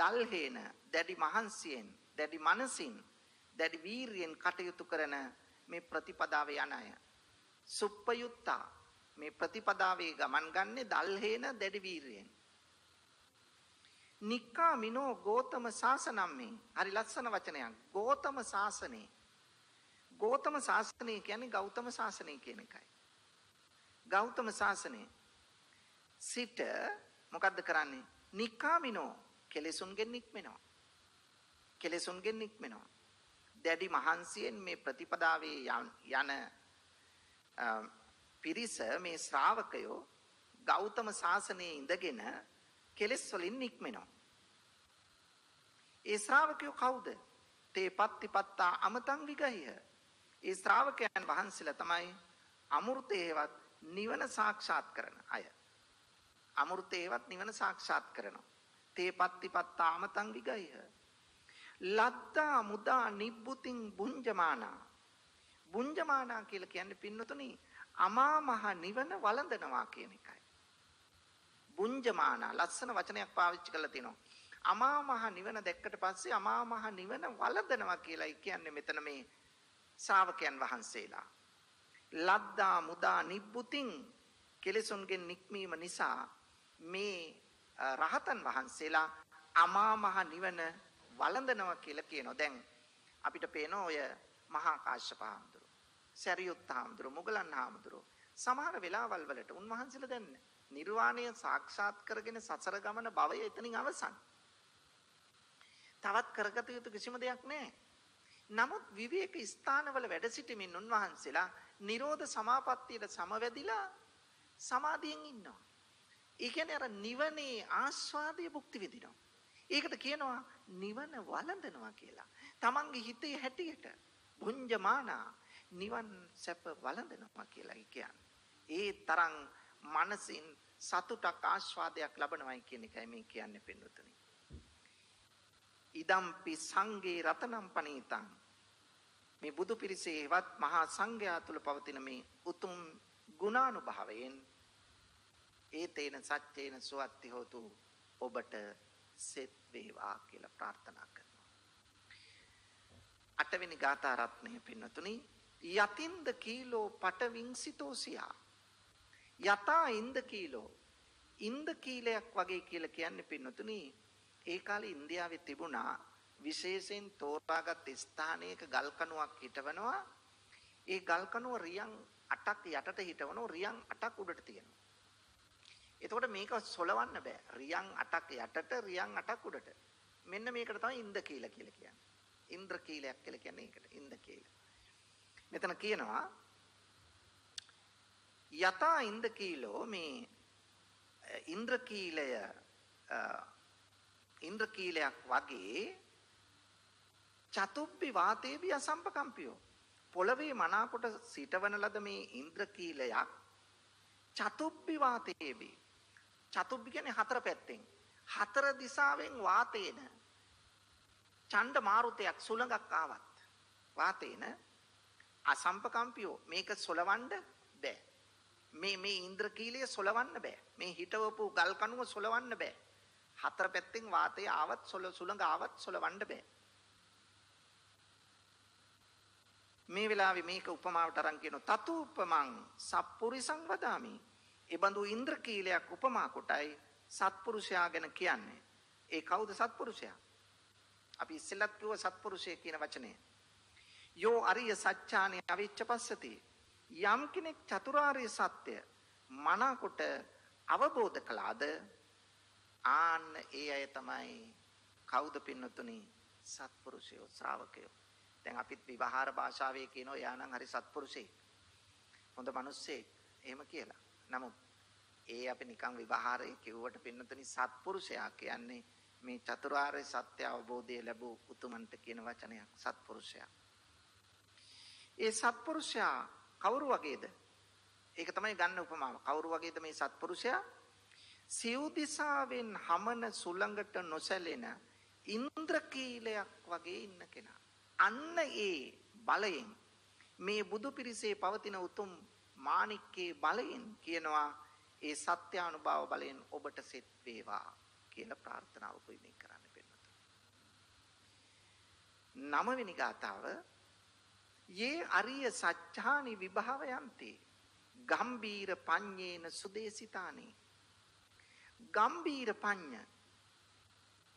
දල්හෙන දැඩි මහන්සියෙන්, දැඩි මනසින්, දැඩි වීරියෙන් කටයුතු කරන මේ ප්‍රතිපදාවේ යන අය. සුප්පයුත්තා මේ ප්‍රතිපදාවේ ගමන් ගන්නේ දල්හෙන දැඩි වීරියෙන්. නික්කාමිනෝ ගෝතම සාසනම් මේ හරි ලස්සන වචනයක්. ගෝතම සාසනේ ගෞතම ශාසනය කියන්නේ ගෞතම ශාසනය කියන එකයි. ගෞතම ශාසනය සිට මොකද්ද කරන්නේ? නික්කාමිනෝ කෙලෙසුන්ගෙන් නික්මෙනවා. කෙලෙසුන්ගෙන් නික්මෙනවා. දැඩි මහන්සියෙන් මේ ප්‍රතිපදාවේ යන පිරිස මේ ශ්‍රාවකයෝ ගෞතම ශාසනයේ ඉඳගෙන කෙලෙස් වලින් නික්මෙනවා. ඒ ශ්‍රාවකයෝ කවුද? තේ පත්තිපත්තා අමතං විගහිය. ඒ ශ්‍රාවකයන් වහන්සේලා තමයි අමෘතේවත් නිවන සාක්ෂාත් කරන අය. අමෘතේවත් නිවන සාක්ෂාත් කරනවා. තේපත්තිපත්තා අමතං විගයිහ. ලද්දා මුදා නිබ්බුතින් බුඤ්ජමානා. බුඤ්ජමානා කියලා කියන්නේ පින්නතුනි අමා මහ නිවන වළඳනවා කියන එකයි. බුඤ්ජමානා ලස්සන වචනයක් පාවිච්චි කරලා තිනවා. අමා මහ නිවන දැක්කට පස්සේ අමා මහ නිවන වළඳනවා කියලායි කියන්නේ මෙතන මේ ශ්‍රාවකයන් වහන්සේලා. ලද්දා මුදා නිබ්බුතින් කෙලෙසුන්ගෙන් නික්මීම නිසා මේ රහතන් වහන්සේලා අමා මහ නිවන වළඳනවා කියලා කියනවා. දැන් අපිට පේන ඔය මහා කාශ්‍යප හාමුදුරුවෝ, සරියුත් හාමුදුරුවෝ, මුගලන් හාමුදුරුවෝ සමහර වෙලාවල් වලට උන්වහන්සේලා දැන් නිර්වාණය සාක්ෂාත් කරගෙන සසර ගමන භවය එතනින් අවසන්. තවත් කරගත යුතු කිසිම දෙයක් නැහැ. නමුත් විවේක ස්ථානවල වැඩ සිටමින් උන්වහන්සේලා නිරෝධ සමාපත්තියට සමවැදිලා සමාධියෙන් ඉන්නවා. ඒ කියන්නේ අර නිවනේ ආස්වාදයේ භුක්ති විඳිනවා. ඒකට කියනවා නිවන වළඳනවා කියලා. තමන්ගේ හිතේ හැටියට බුඤ්ජමානා නිවන් සැප වළඳනවා කියලා කියන්නේ. ඒ තරම් මනසින් සතුටක් ආස්වාදයක් ලබනවායි කියන එකයි මේ කියන්නේ පින්වතුනි. ඉදම්පි සංඝේ රතනම් පණීතං මේ බුදු පිරිසේවත් මහා සංඝයා තුල පවතින මේ උතුම් ගුණානුභාවයෙන් ඒතේන සච්චේන සුවත්ති හෝතු ඔබට සෙත් වේවා කියලා ප්‍රාර්ථනා කරනවා. අටවෙනි ගාථා රත්නය පින්නතුනි යතින්ද කීලෝ පටවින්සිතෝසියා යතා ඉන්ද කීලෝ ඉන්ද කීලයක් වගේ කියලා කියන්නේ පින්නතුනි ඒ කාලේ ඉන්දියාවේ තිබුණා විශේෂයෙන් තෝරාගත් ස්ථානයක ගල් කණුවක් හිටවනවා. ඒ ගල් කණුව රියන් 8ක් යටට හිටවනවා, රියන් 8ක් උඩට තියෙනවා. එතකොට මේක සොලවන්න බෑ. රියන් 8ක් යටට, රියන් 8ක් උඩට. මෙන්න මේකට තමයි ඉන්ද කීල කියලා කියන්නේ. ඉන්ද්‍ර කීලයක් කියලා කියන්නේ ඒකට. ඉන්ද කීල. මෙතන කියනවා යතා ඉන්ද්‍රකීලෝ මේ ඉන්ද්‍රකීලයක් වගේ චතුප්පි වාතේබිය සම්පකම්පියෝ පොළවේ මනාකොට සිටවන ලද මේ ඉන්ද්‍රකීලයක් චතුප්පි වාතේබිය චතුප්පි කියන්නේ හතර පැත්තෙන් හතර දිශාවෙන් වාතේන ඡණ්ඩ මාරුතයක් සුළඟක් ආවත් වාතේන අසම්පකම්පියෝ මේක සොලවන්න බෑ මේ ඉන්ද්‍රකීලය සොලවන්න බෑ මේ හිටවපු ගල් කණුව සොලවන්න බෑ හතර පැත්තෙන් වාතය ආවත් සුළඟ ආවත් සොලවන්න බෑ මේ වෙලාවේ මේක උපමාවට අරන් කියන තතු උපමං සප්පුරිසං වදාමි එබඳු ඉන්ද්‍රකීලයක් උපමා කොටයි සත්පුරුෂයා ගැන කියන්නේ ඒ කවුද සත්පුරුෂයා අපි ඉස්සෙල්ලත් කිව්ව සත්පුරුෂය කියන වචනේ යෝ අරිය සත්‍යානේ අවිච්ඡපස්සති යම් කෙනෙක් චතුරාර්ය සත්‍ය මනකොට අවබෝධ කළාද ආන්න ඒ අය තමයි කවුද පින්නතුනි සත්පුරුෂයෝ ශ්‍රාවකයෝ දැන් අපිත් විවහාර භාෂාවේ කියනවා යානම් හරි සත්පුරුෂේ හොඳ මිනිස්සෙක් එහෙම කියලා නමුත් ඒ අපි නිකන් විවහාරේ කිව්වට පින්නතුනි සත්පුරුෂයා කියන්නේ මේ චතුරාර්ය සත්‍ය අවබෝධය ලැබූ උතුමන්ට කියන වචනයක් සත්පුරුෂයා ඒ සත්පුරුෂයා කවුරු වගේද? ඒක තමයි ගන්න උපමාව. කවුරු වගේද මේ සත්පුරුෂයා? සිව් දිසාවෙන් හමන සුළඟට නොසැලෙන ඉන්ද්‍රකීලයක් වගේ ඉන්න කෙනා. අන්න ඒ බලයෙන් මේ බුදු පිරිසේ පවතින උතුම් මාණික්කේ බලයෙන් කියනවා ඒ සත්‍ය අනුභව බලයෙන් ඔබට සෙත් වේවා කියලා ප්‍රාර්ථනාව පුයිමින් කරන්න වෙනවා. 9 වෙනි ගාථාව ये अरिय सच्चानि विभावयन्ति गंभीर पञ्ञेन सुदेशितानि गंभीर पञ्ञ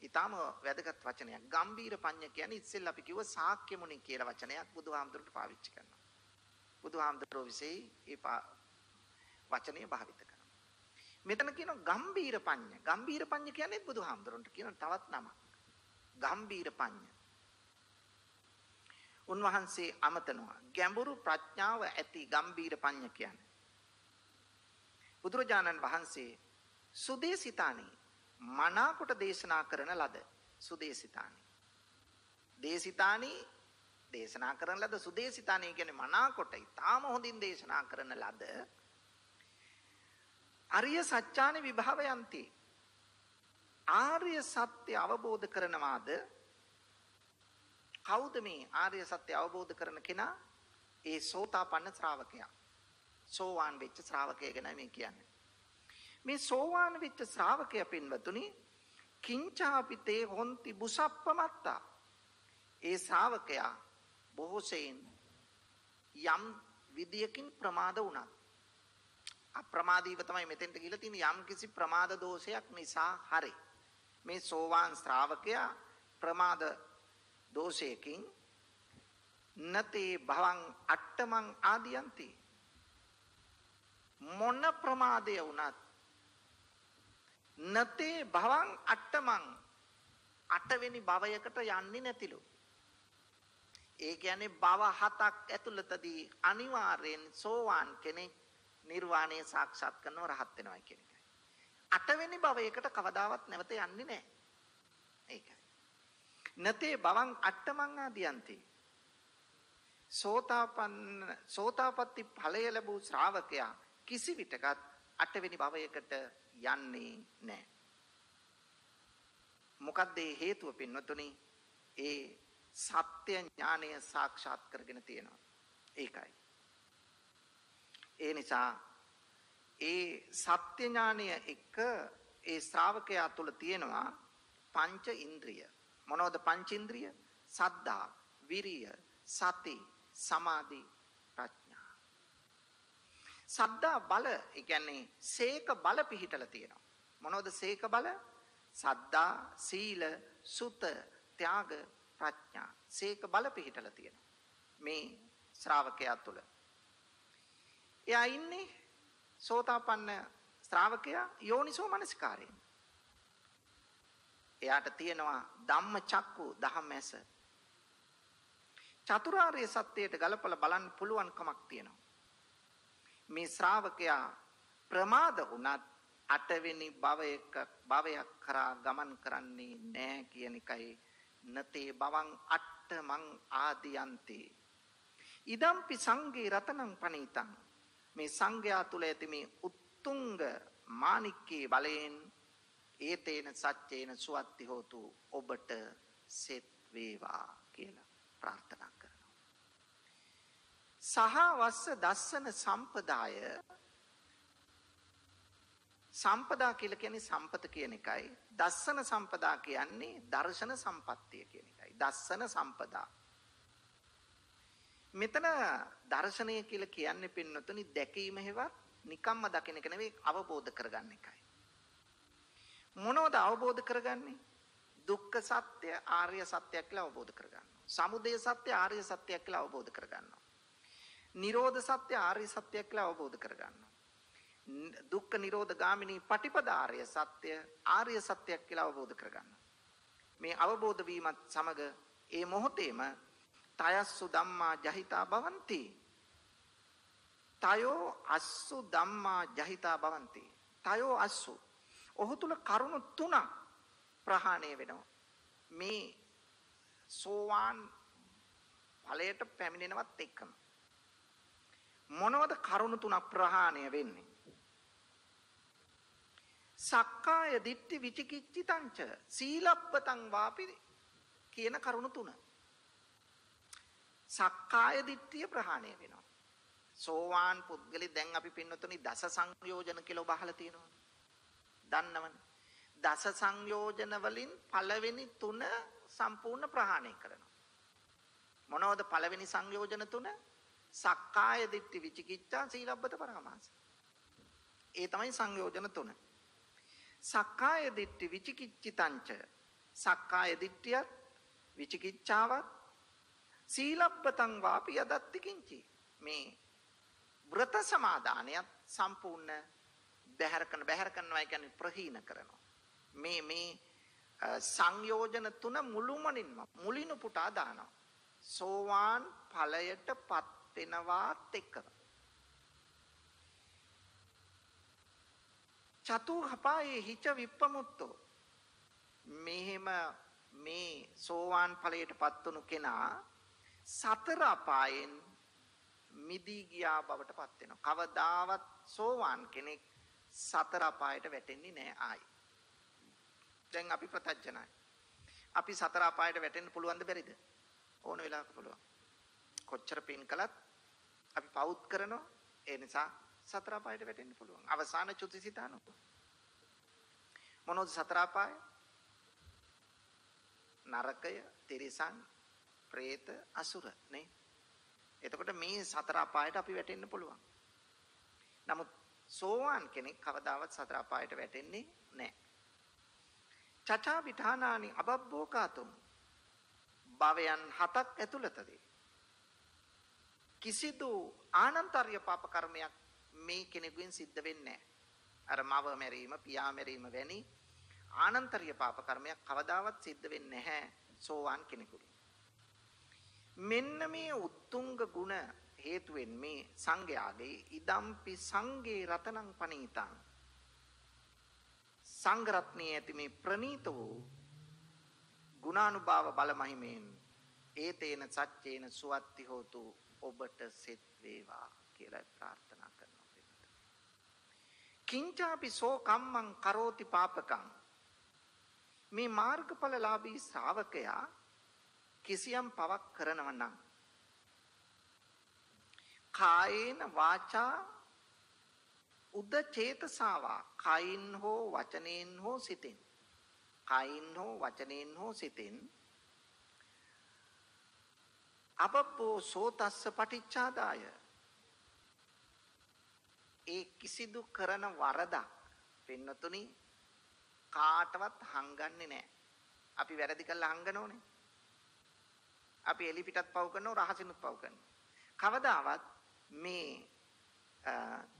ඊටම වැදගත් වචනයක් ගම්බීර පඤ්ඤ කියන්නේ ඉතින් අපි කිව්ව ශාක්‍ය මුනි කියලා වචනයක් බුදුහාමුදුරුවෝ පාවිච්චි කරනවා බුදුහාමුදුරුවෝ විසේ ඒ වචනේ භාවිත කරනවා මෙතන කියනවා ගම්බීර පඤ්ඤ කියන්නේ බුදුහාමුදුරුවන්ට කියන තවත් නමක් ගම්බීර පඤ්ඤ උන්වහන්සේ අමතනවා ගැඹුරු ප්‍රඥාව ඇති ගම්බීර පඤ්ඤ කියන්නේ බුදුරජාණන් වහන්සේ සුදේසිතානි මනාකොට දේශනා කරන ලද සුදේසිතානි දේසිතානි දේශනා කරන ලද සුදේසිතානි කියන්නේ මනාකොට ඊටාම හොඳින් දේශනා කරන ලද අරිය සත්‍යානි විභවයන්ති ආර්ය සත්‍ය අවබෝධ කරනවාද කවුද මේ ආර්ය සත්‍ය අවබෝධ කරන කෙනා ඒ සෝතාපන්න ශ්‍රාවකයා සෝවාන් වෙච්ච ශ්‍රාවකය ගැන මේ කියන්නේ මේ සෝවාන් වෙච්ච ශ්‍රාවකයා පින්වතුනි කිංචාපිතේ හොන්ති බුසප්පමත්තා ඒ ශ්‍රාවකයා බොහෝසෙයින් යම් විදියකින් ප්‍රමාද වුණා අප්‍රමාදීව තමයි මෙතෙන්ට ගිහිලා තියෙන්නේ යම් කිසි ප්‍රමාද දෝෂයක් නිසා හරි මේ සෝවාන් ශ්‍රාවකයා ප්‍රමාද දෝෂයකින් නතේ භවං අට්ඨමං ආදියන්ති මොන ප්‍රමාදය වුණත් නතේ භවං අට්ඨමං අටවෙනි භවයකට යන්නේ නැතිලු ඒ කියන්නේ භව හතක් ඇතුළතදී අනිවාර්යෙන් සෝවාන් කෙනෙක් නිර්වාණය සාක්ෂාත් කරනව රහත් වෙනවා කියන එකයි අටවෙනි භවයකට කවදාවත් නැවත යන්නේ නැහැ ඒකයි නතේ බවං අට්ඨමං ආදියන්ති සෝතාපට්ටි ඵලය ලැබූ ශ්‍රාවකයා කිසි විටකත් අටවෙනි භවයකට යන්නේ නැහැ මොකක්ද ඒ හේතුව පින්නතුනි ඒ සත්‍ය ඥානය සාක්ෂාත් කරගෙන තියෙනවා ඒකයි ඒ නිසා ඒ සත්‍ය ඥානය එක ඒ ශ්‍රාවකයා තුල තියෙනවා පංච ඉන්ද්‍රිය මොනවද පංචේන්ද්‍රිය? සද්ධා, විරිය, සති, සමාධි, ප්‍රඥා. සද්ධා බල, ඒ කියන්නේ සීක බල පිහිටලා තියෙනවා. මොනවද සීක බල? සද්ධා, සීල, සුත, ත්‍යාග, ප්‍රඥා. සීක බල පිහිටලා තියෙනවා. මේ ශ්‍රාවකයා තුල. එයා ඉන්නේ සෝතාපන්න ශ්‍රාවකයා යෝනිසෝ මනසිකාරයෙන්. එයාට තියෙනවා ධම්මචක්කු ධම්මැස චතුරාර්ය සත්‍යයට ගලපලා බලන්න පුළුවන් කමක් තියෙනවා මේ ශ්‍රාවකයා ප්‍රමාද වුණත් අටවෙනි භවයක් කරා ගමන් කරන්නේ නැහැ කියන එකයි නතේ බවං අට්ඨමං ආදියන්තේ ඉදම්පි සංගේ රතනං පනිතං මේ සංඝයා තුල ඇති මේ උත්තුංග මාණික්කේ බලයෙන් ඒතේන සච්චේන සුවත්ති හෝතු ඔබට සෙත් වේවා කියලා ප්‍රාර්ථනා කරනවා. සහ වස්ස දස්සන සම්පදාය සම්පදා කියලා කියන්නේ සම්පත කියන එකයි. දස්සන සම්පදා කියන්නේ දර්ශන සම්පත්තිය කියන එකයි. දස්සන සම්පදා. මෙතන දර්ශනය කියලා කියන්නේ පින්නතුනි දැකීම හේවත් නිකම්ම දකින එක නෙවෙයි අවබෝධ කරගන්න එකයි. මොනවද අවබෝධ කරගන්නේ? දුක්ඛ සත්‍ය ආර්ය සත්‍ය කියලා අවබෝධ කරගන්නවා. සමුදය සත්‍ය ආර්ය සත්‍ය කියලා අවබෝධ කරගන්නවා. නිරෝධ සත්‍ය ආර්ය සත්‍ය කියලා අවබෝධ කරගන්නවා. දුක්ඛ නිරෝධ ගාමිනී පටිපදා ආර්ය සත්‍යයක් කියලා අවබෝධ කරගන්න. මේ අවබෝධ වීමත් සමග ඒ මොහොතේම තයස්සු ධම්මා ජහිතා භවಂತಿ. තයෝ අස්සු ධම්මා ජහිතා භවಂತಿ. තයෝ අස්සු. ඔහු තුල කරුණු තුනක් ප්‍රහාණය වෙනවා. මේ සෝවාන් ඵලයට පැමිණෙනවත් එක්කම මොනවද කරුණු තුනක් ප්‍රහාණය වෙන්නේ? සක්කාය දිට්ඨි විචිකිච්ඡිතංච සීලබ්බතං වාපි කියන කරුණු තුන. සක්කාය දිට්ඨිය ප්‍රහාණය වෙනවා. සෝවාන් පුද්ගලෙ දැන් අපි පින්නතුනි දස සංයෝජන කියලා බහලා තියෙනවා. දන්නවනේ. දස සංයෝජන වලින් පළවෙනි තුන සම්පූර්ණ ප්‍රහාණය කරනවා. මොනවද පළවෙනි සංයෝජන තුන? සක්කාය දිට්ඨි විචිකිච්ඡා සීලබ්බත පරාමාස. ඒ තමයි සංයෝජන තුන. සක්කාය දිට්ඨි විචිකිච්ඡිතංච සක්කාය දිට්ඨියත් විචිකිච්ඡාවත් සීලබ්බතං වාපි යදත්ති කිංචි මේ වෘත සමාදානයත් සම්පූර්ණ බැහැර කරනවා කියන්නේ ප්‍රහීන කරනවා. මේ සංයෝජන තුන මුලිනු පුටා දානවා. සෝවාන් ඵලයටපත් වෙනවාත් එක්කම චතුහපායේ හිච විප්පමුත්තෝ මෙහෙම මේ සෝවාන් ඵලයටපත් වුණු කෙනා සතර අපායෙන් මිදී ගියා බවටපත් වෙනවා. කවදාවත් සෝවාන් කෙනෙක් සතර අපායට වැටෙන්නේ නැහැ ආයි. දැන් අපි ප්‍රත්‍යඥයි. අපි සතර අපායට වැටෙන්න පුළුවන්ද බැරිද? ඕන වෙලාවක පුළුවන්. කොච්චර පින් කළත් අපි පවුත් කරනවා. ඒ නිසා සතර පායට වැටෙන්න පුළුවන්. අවසාන චුතිසිතානෝ මොනෝද සතර පාය? නරකය, තිරිසන්, പ്രേත, අසුර නේ. එතකොට මේ සතර පායට අපි වැටෙන්න පුළුවන්. නමුත් සෝවාන් කෙනෙක් කවදාවත් සතර පායට වැටෙන්නේ නැහැ. චචා විධානානි අබබ්බෝකාතුම් භවයන් හතක් ඇතුළතදී කිසිදු ආනන්තර්ය පාප කර්මයක් මේ කෙනෙකුෙන් සිද්ධ වෙන්නේ අර මව මැරීම, පියා මැරීම වැනි ආනන්තර්ය පාප කර්මයක් කවදාවත් සිද්ධ වෙන්නේ නැහැ සෝවාන් කෙනෙකුට. මෙන්න මේ උත්තුංග ගුණ හේතුවෙන් මේ සංඝයාගේ ඉදම්පි සංඝේ රතනං පනීතං සංඝ රත්නයේ ඇති මේ ප්‍රණීත වූ ගුණානුභාව බල මහිමෙන් ඒතේන සච්චේන සුවත්ති හෝතු ඔබට සෙත් වේවා කියලා ප්‍රාර්ථනා කරනවා. කිංචාපි සෝ කම්මං කරෝති පාපකං මේ මාර්ගඵලලාභී ශ්‍රාවකයා කිසියම් පවක් කරනව නම් කායේන වාචා උදචේතසාවා කයින් හෝ වචනෙන් හෝ සිතෙන් අපප්පෝ සෝතස්ස පටිච්චාදාය ඒ කිසිදු කරන වරදක් පින්නතුනි කාටවත් හංගන්නේ නැහැ. අපි වැරදි කළා හංගනෝනේ. අපි එලි පිටත් පව කරනවා, රහසිනුත් පව කරනවා. කවදාවත් මේ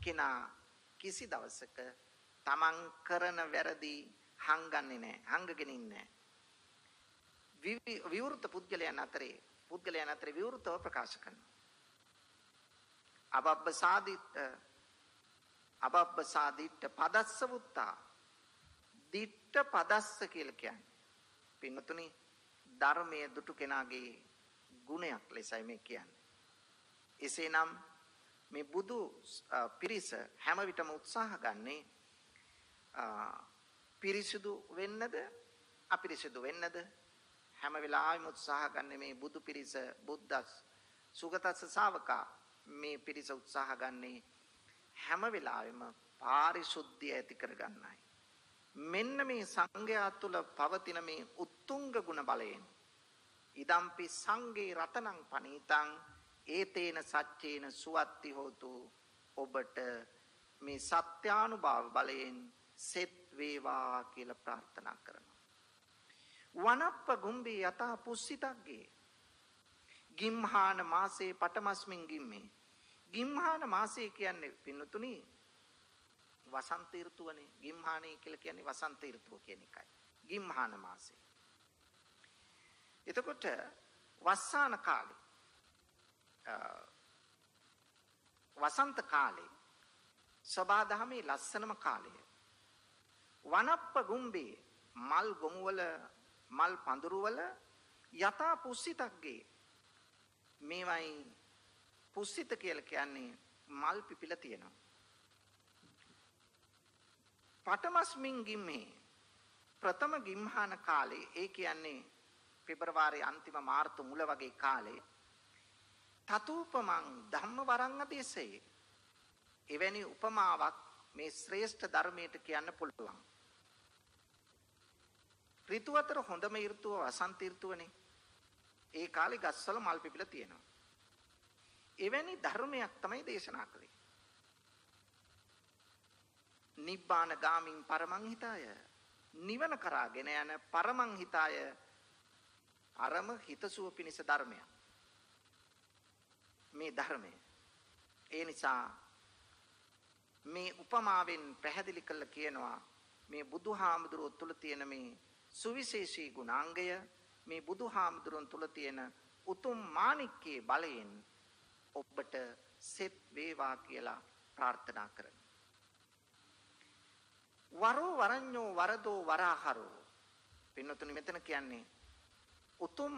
කෙනා කිසි දවසක තමන් කරන වැරදි හංගන්නේ නැහැ, හංගගෙන ඉන්නේ නැහැ. විවෘත පුද්ගලයන් අතරේ විවෘතව ප්‍රකාශ කරනවා. අබබ්බ සාදිත අබබ්බසා දිට්ඨ පදස්ස වුත්තා. දිට්ඨ පදස්ස කියලා කියන්නේ පින්නතුනි ධර්මයේ දුටු කෙනාගේ ගුණයක් ලෙසයි මේ කියන්නේ. එසේනම් මේ බුදු පිරිස හැම විටම උත්සාහ ගන්නේ පිරිසුදු වෙන්නද අපිරිසුදු වෙන්නද? හැම වෙලාවෙම උත්සාහ ගන්නේ මේ බුදු පිරිස, බුද්දස් සුගතස්ස ශාවකා මේ පිරිස උත්සාහ ගන්නේ හැම වෙලාවෙම පාරිශුද්ධිය ඇති කරගන්නයි. මෙන්න මේ සංඝයා තුළ පවතින මේ උත්තුංග ගුණ බලයෙන් ඉදම්පි සංඝේ රතනං පනීතං ඒතේන සච්චේන සුවත්ති හෝතු. ඔබට මේ සත්‍යානුභාව බලයෙන් සෙත් වේවා කියලා ප්‍රාර්ථනා කරනවා. වනප්ප ගුම්බේ යතා පුස්සිතග්ගේ ගිම්හාන මාසේ පටමස්මින් ගිම්මේ. ගිම්හාන මාසය කියන්නේ පින්නතුනි වසන්ත ඍතුවනේ. ගිම්හානයි කියලා කියන්නේ වසන්ත ඍතුව කියන එකයි ගිම්හාන මාසය. එතකොට වස්සාන කාලේ වසන්ත කාලේ සබාධමේ ලස්සනම කාලය. වනප්ප ගුම්බේ මල් ගොමුවල මල් පඳුරුවල යථා පුස්සිතග්ගේ මේවයි පුස්සිත කියලා කියන්නේ මල් පිපිලා තියෙනවා. පටමස්මින් ගිම්මේ ප්‍රථම ගිම්හාන කාලේ ඒ කියන්නේ පෙබරවාරි අන්තිම මාර්තු මුල වගේ කාලේ තතුපමං ධම්ම වරංගදේශේ. එවැනි උපමාවක් මේ ශ්‍රේෂ්ඨ ධර්මයට කියන්න පුළුවන්. ඍතු අතර හොඳම ඍතුව වසන්ත ඍතුවනේ. ඒ කාලේ ගස්වල මල් පිපිලා තියෙනවා. එවැනි ධර්මයක් තමයි දේශනා කළේ. නිබ්බාන ගාමින් පරමං හිතාය නිවන කරාගෙන යන පරමං හිතාය අරම හිතසුව පිණිස ධර්මයක් මේ ධර්මය. ඒ නිසා මේ උපමාවෙන් පැහැදිලි කළ කියනවා මේ බුදුහාමුදුරුවෝ තුල තියෙන මේ සුවිශේෂී ගුණාංගය, මේ බුදුහාමුදුරුවන් තුල තියෙන උතුම් මාණික්කයේ බලයෙන් ඔබට සෙත් වේවා කියලා ප්‍රාර්ථනා කරමි. වරෝ වරඤ්ඤෝ වරදෝ වරාහරෝ. පින්නතුනි මෙතන කියන්නේ උතුම්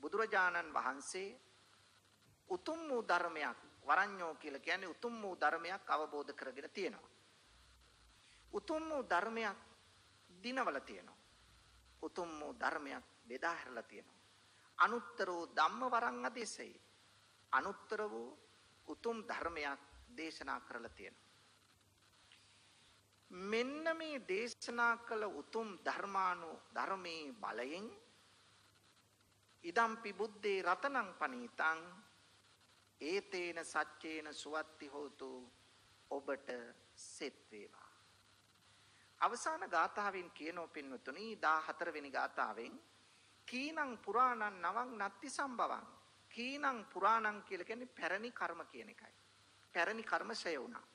බුදුරජාණන් වහන්සේ උතුම් වූ ධර්මයක්. වරඤ්ඤෝ කියලා කියන්නේ උතුම් වූ ධර්මයක් අවබෝධ කරගෙන තියෙනවා. උතුම් වූ ධර්මයක් දිනවල තියෙනවා. උතුම් වූ ධර්මයක් බෙදා හැරලා තියෙනවා. අනුත්තරෝ ධම්ම වරං අදේශේ. අනුත්තර වූ උතුම් ධර්මයක් දේශනා කරලා තියෙනවා. මෙන්න මේ දේශනා කළ උතුම් ධර්මයේ බලයෙන් ඉදම්පි බුද්දේ රතනං පනීතං ඒතේන සච්චේන සුවත්ති හෝතු. ඔබට සෙත් වේවා. අවසාන ගාථාවෙන් කියනෝ පින්වතුනි 14 වෙනි ගාථාවෙන් කීනං පුරාණං නවං නත්ති සම්භවං. කීනං පුරාණං කියලා කියන්නේ පැරණි කර්ම කියන එකයි. පැරණි කර්ම ශය වුණා.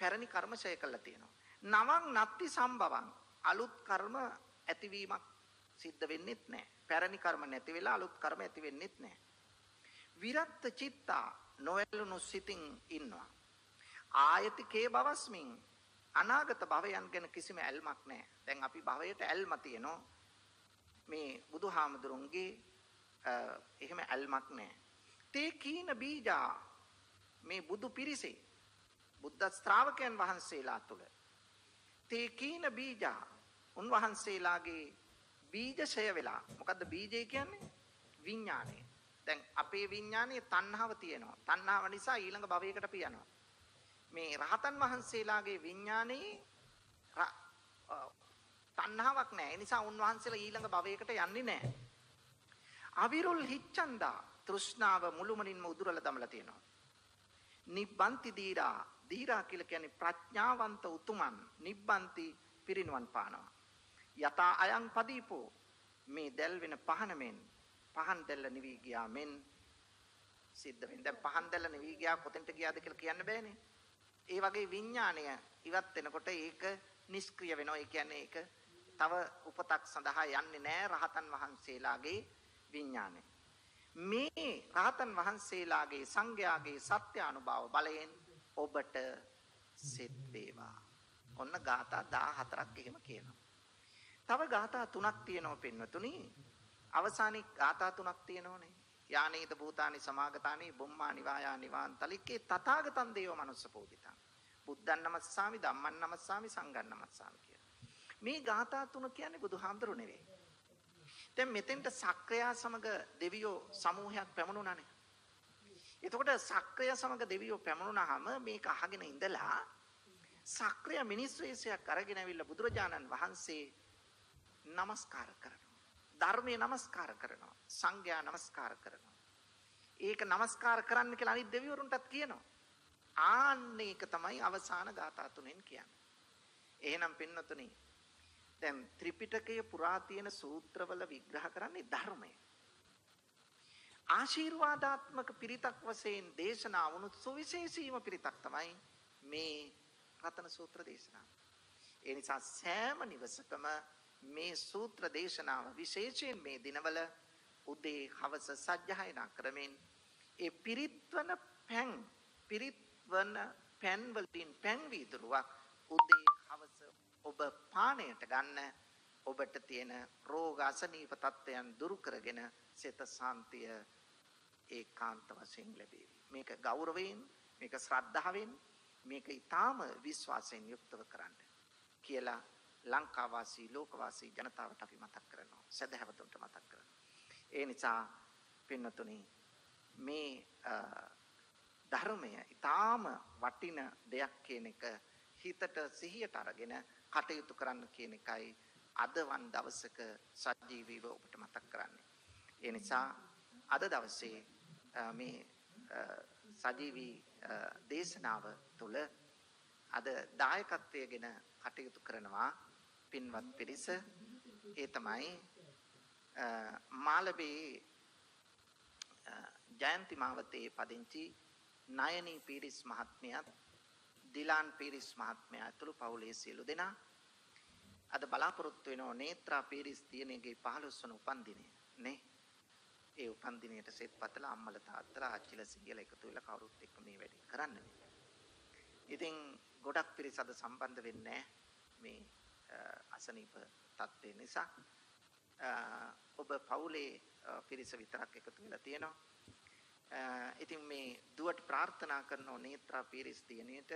පැරණි කර්ම ශය කළා තියෙනවා. නවං නත්ති සම්භවං. අලුත් කර්ම ඇතිවීමක් සිද්ධ වෙන්නෙත් නැහැ. පැරණි කර්ම නැති වෙලා අලුත් කර්ම ඇති වෙන්නෙත් නැහැ. විරත් චිත්තා නොයලුණු සිතින් ඉන්නවා. ආයතිකේ බවස්මින්. අනාගත භවයන් ගැන කිසිම ඇල්මක් නැහැ. දැන් අපි භවයට ඇල්ම තියෙනවා. මේ බුදුහාමුදුරන්ගේ එහෙම ඇල්මක් නැහැ. තේ කීන බීජා මේ බුදු පිරිසේ බුද්ධ ශ්‍රාවකයන් වහන්සේලා තුල තේ කීන බීජා උන්වහන්සේලාගේ බීජශය වෙලා. මොකද්ද බීජය කියන්නේ? විඥානය. දැන් අපේ විඥානයේ තණ්හාව තියෙනවා. තණ්හාව නිසා ඊළඟ භවයකට අපි යනවා. මේ රහතන් වහන්සේලාගේ විඥානයේ තණ්හාවක් නැහැ. ඒ නිසා උන්වහන්සේලා ඊළඟ භවයකට යන්නේ නැහැ. අවිරුල් හිච්ඡන්දා තෘෂ්ණාව මුළුමනින්ම උදුරලා දමලා තියෙනවා. නිබ්බන්ති දීරා. දීරා කියලා කියන්නේ ප්‍රඥාවන්ත උතුමන්. නිබ්බන්ති පිරිනුවන් පානවා. යතා අයං පදීපෝ. මේ දැල්වෙන පහන මෙන් පහන් දැල්ල නිවි ගියා මෙන් සිද්ධ වෙන. දැන් පහන් දැල්ල නිවි ගියා කොතෙන්ට ගියාද කියලා කියන්න බෑනේ. ඒ වගේ විඥාණය ඉවත් වෙනකොට ඒක නිෂ්ක්‍රිය වෙනවා. ඒ කියන්නේ ඒක තව උපතක් සඳහා යන්නේ නැහැ රහතන් වහන්සේලාගේ විඥානය. මේ රහතන් වහන්සේලාගේ සංඝයාගේ සත්‍ය අනුභව බලයෙන් ඔබට සෙත් වේවා. ඔන්න ගාථා 14ක් එහෙම කියනවා. තව ගාථා 3ක් තියෙනවා පින්වතුනි. අවසානයේ ගාථා 3ක් තියෙනෝනේ. යානේත භූතානි සමාගතානි බොම්මා නිවායා නිවාන්තලිකේ තථාගතං දේව මනුස්සපෝදිතං. බුද්ධං නමස්සාමි ධම්මං නමස්සාමි සංඝං නමස්සාමි කියලා. මේ ගාථා 3 කියන්නේ බුදුහාමුදුරු නෙවෙයි. දැන් මෙතෙන්ට සක්‍රයා සමග දෙවියෝ සමූහයක් පැමුණුණානේ. එතකොට සක්‍රය සමග දෙවියෝ පැමුණුනහම මේක අහගෙන ඉඳලා සක්‍රය මිනිස් වෙස්යක් අරගෙන අවිල්ලා බුදුරජාණන් වහන්සේ নমස්කාර කරනවා. ධර්මයේ নমස්කාර කරනවා. සංඝයා নমස්කාර කරනවා. ඒක নমස්කාර කරන්න කියලා අනිත් දෙවිවරුන්ටත් කියනවා. ආන්න ඒක තමයි අවසාන ගාථා තුනෙන් කියන්නේ. එහෙනම් පින්නතුනි දැන් ත්‍රිපිටකයේ පුරා තියෙන සූත්‍රවල විග්‍රහ කරන්නේ ධර්මය. ආශිර්වාදාත්මක පිරිතක් වශයෙන් දේශනා වුණු සුවිශේෂීම පිරිතක් තමයි මේ රතන සූත්‍ර දේශනාව. ඒ නිසා සෑම නිවසකම මේ සූත්‍ර දේශනාව විශේෂයෙන් මේ දිනවල උදේ හවස සජ්ජායනා ක්‍රමෙන් ඒ පිරිත්වන පැන් වලින් පැන් වීදුරුවක් උදේ හවස ඔබ පානයට ගන්න. ඔබට තියෙන රෝග අසනීප තත්ත්වයන් දුරු කරගෙන සිත සාන්තිය ඒකාන්ත වශයෙන් ලැබේවි. මේක ගෞරවයෙන්, මේක ශ්‍රද්ධාවෙන්, මේක ඊටාම විශ්වාසයෙන් යුක්තව කරන්න කියලා ලංකාවාසී ලෝකවාසී ජනතාවට අපි මතක් කරනවා. සදහැවතුන්ට මතක් කරනවා. ඒ නිසා පින්නතුනි මේ ධර්මය ඊටාම වටින දෙයක් කියන එක හිතට සිහියට අරගෙන කටයුතු කරන්න කියන එකයි අද වන් දවසක සජීවීව ඔබට මතක් කරන්නේ. ඒ නිසා අද දවසේ මේ සජීවී දේශනාව තුළ අද දායකත්වයේගෙන කටයුතු කරනවා පින්වත් පිරිස. ඒ තමයි මාළඹේ ජයන්ති මාවතේ පදිංචි නයනී පීරිස් මහත්මියත් දිලාන් පීරිස් මහත්මයා ඇතුළු පවුලේ සියලු දෙනා අද බලාපොරොත්තු වෙනෝ නේත්‍රා පීරිස් දිනේගේ 15 වන උපන්දිනය නේ. ඒ උපන්දිනයට සෙත්පතලා අම්මල තාත්තලා ආච්චිලා සිංහලා එකතු වෙලා කවුරුත් එක්ක මේ වැඩේ කරන්න. ඉතින් ගොඩක් පිරිස අද සම්බන්ධ වෙන්නේ මේ අසනීප තත්ත්වය නිසා. ඔබ පවුලේ පිරිස විතරක් එකතු වෙලා තියෙනවා. ඉතින් මේ දුවට ප්‍රාර්ථනා කරනෝ නේත්‍රා පීරිස් දිනේට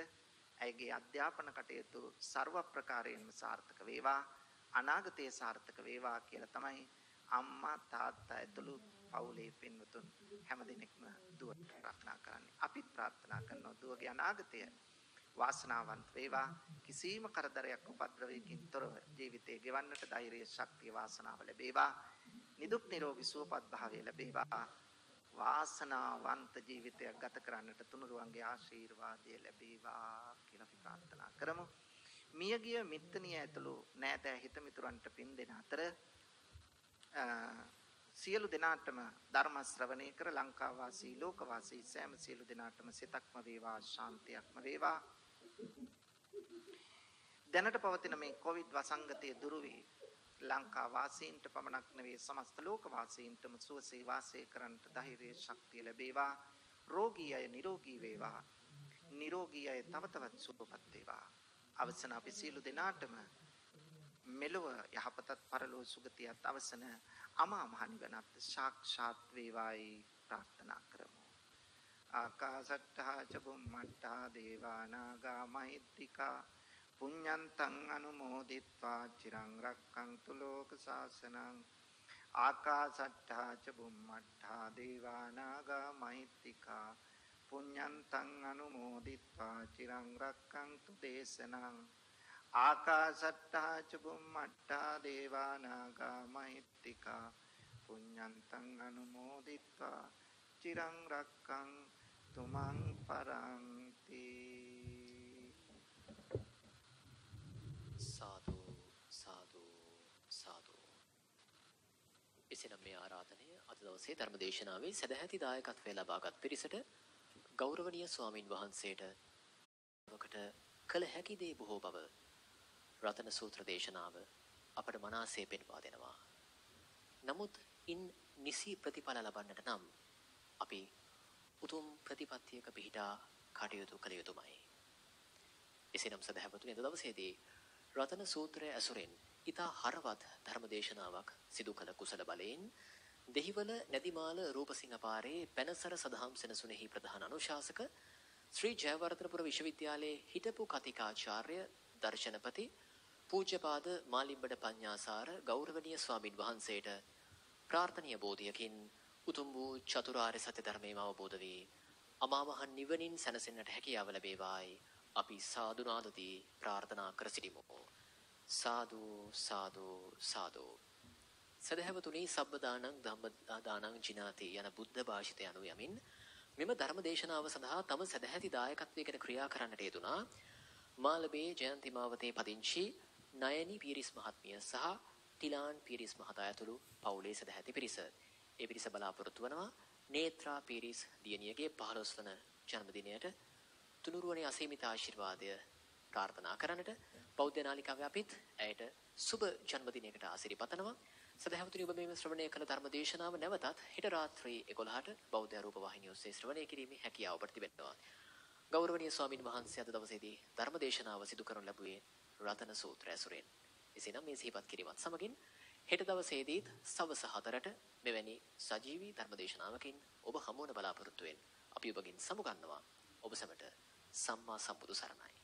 ඇගේ අධ්‍යාපන කටයුතු ਸਰව ප්‍රකාරයෙන්ම සාර්ථක වේවා, අනාගතයේ සාර්ථක වේවා කියලා තමයි අම්මා තාත්තා ඇතුළු පවුලේ පින්වතුන් හැමදෙනෙක්ම දුවට ප්‍රාර්ථනා කරන්නේ. අපිත් ප්‍රාර්ථනා කරනවා දුවගේ අනාගතය වාසනාවන්ත වේවා, කිසිම කරදරයක් උපද්‍රවයකින් තොරව ජීවිතේ ගෙවන්නට ධෛර්යය, ශක්තිය, වාසනාව ලැබේවා, නිදුක් නිරෝගී සුවපත් භාවය ලැබේවා, වාසනාවන්ත ජීවිතයක් ගත කරන්නට තුනුරුවන්ගේ ආශිර්වාදය ලැබේවා කියලා අපි ප්‍රාර්ථනා කරමු. මියගිය මිත්තණිය ඇතුළු නෑදෑ හිත මිතුරන්ට පින් දෙන අතර සියලු දෙනාටම ධර්ම ශ්‍රවණය කර ලංකාවාසී ලෝකවාසී සෑම සියලු දෙනාටම සිතක්ම වේවා, ශාන්තියක්ම වේවා. දැනට පවතින මේ කොවිඩ් වසංගතය දුරු වී ලංකාවාසීන්ට පමණක් නෙවෙයි සමස්ත ලෝකවාසීන්ටම සුවසේ වාසය කරන්නට ධෛර්යය, ශක්තිය ලැබේවා. රෝගී අය නිරෝගී වේවා, නිරෝගී අය තව තවත් සුවපත් වේවා. අවසන අපි සියලු දෙනාටම මෙලොව යහපතත් පරලොව සුගතියත් අවසන අමා මහ නිවනත් සාක්ෂාත් වේවායි ප්‍රාර්ථනා කරමු. ආකාශට්ටා චුම්මට්ටා දේවානාගා මහිත්‍තිකා පුඤ්ඤන්තං අනුමෝදිත්වා චිරං රක්ඛන්තු ලෝක සාසනං. ආකාශට්ඨා ච බුම්මට්ඨා දේවා නාග මහිත්‍තිකා පුඤ්ඤන්තං අනුමෝදිත්වා චිරං රක්ඛන්තු දේශනං. ආකාශට්ඨා ච බුම්මට්ඨා දේවා නාග මහිත්‍තිකා පුඤ්ඤන්තං අනුමෝදිත්වා චිරං රක්ඛන්තු මං පරන්ති. साधु साधु साधु එසේනම් මේ ආරාධනය අද දවසේ ධර්ම දේශනාවේ සදැහැති දායකත්වය ලබාගත් පිරිසට ගෞරවනීය ස්වාමින් වහන්සේට ඔබකට කළ හැකි දේ බොහෝ බව රතන සූත්‍ර දේශනාව අපට මනසේ පෙන්වා දෙනවා. නමුත් ඉන් නිසි ප්‍රතිඵල ලබන්නට නම් අපි උතුම් ප්‍රතිපත්තියක පිහිටා කටයුතු කළ යුතුමයි. එසේනම් සදහවතුනි අද දවසේදී රතන සූත්‍රයේ අසුරෙන් ඉතා හරවත් ධර්මදේශනාවක් සිදු කළ කුසල බලයෙන් දෙහිවල නැදිමාල රූපසිංහ පාරේ පැනසර සදහම් සෙනසුනේහි ප්‍රධාන අනුශාසක ශ්‍රී ජයවර්ධනපුර විශ්වවිද්‍යාලයේ හිටපු කතිකාචාර්ය දර්ශනපති පූජ්‍යපාද මාලිම්බඩ පඤ්ඤාසාර ගෞරවනීය ස්වාමින් වහන්සේට ප්‍රාර්ථනීය බෝධියකින් උතුම් වූ චතුරාර්ය සත්‍ය ධර්මයම අවබෝධ වී අමා මහ නිවනින් සැනසෙන්නට හැකියාව ලැබේවායි අපි සාදු නාදදී ප්‍රාර්ථනා කර සිටිමු. සාදු සාදු සාදු. සදහවතුනි සබ්බදානං ධම්මදානං ජිනාති යන බුද්ධ භාෂිතය අනුව යමින් මෙම ධර්ම දේශනාව සඳහා තම සදැහැති දායකත්වයකට ක්‍රියා කරන්නට යෙදුනා මාළඹේ ජයන්තිමාවතේ පදිංචි නයනි පීරිස් මහත්මිය සහ ටිලාන් පීරිස් මහතා ඇතුළු පවුලේ සදැහැති පිරිස. ඒ පිරිස බලාපොරොත්තු වෙනවා නේත්‍රා පීරිස් දියණියගේ 15 වන ජන්මදිනයට තුනුරුවනේ අසීමිත ආශිර්වාදය ප්‍රාර්ථනා කරන්නට බෞද්ධ නාලිකාවේ අපිත් ඇයට සුබ ජන්මදිනයකට ආශිර්වාදනවා. සදහවතුනි ඔබ මේ ශ්‍රවණය කළ ධර්මදේශනාව නැවතත් හෙට රාත්‍රී 11ට බෞද්ධයා රූපවාහිනිය ඔස්සේ ශ්‍රවණය කිරීමේ හැකියාව ඔබට තිබෙනවා. ගෞරවනීය ස්වාමින් වහන්සේ අද දවසේදී ධර්මදේශනාව සිදු කරනු ලැබුවේ රතන සූත්‍රය ඇසුරෙන්. එසේනම් මේ සිහිපත් කිරීමත් සමගින් හෙට දවසේදී සවස 4ට මෙවැනි සජීවී ධර්මදේශනාවකින් ඔබ හමුවන බලාපොරොත්තු වෙන අපි ඔබගෙන් සමුගන්නවා. ඔබ සැමට සම්මා සම්බුදු සරණයි.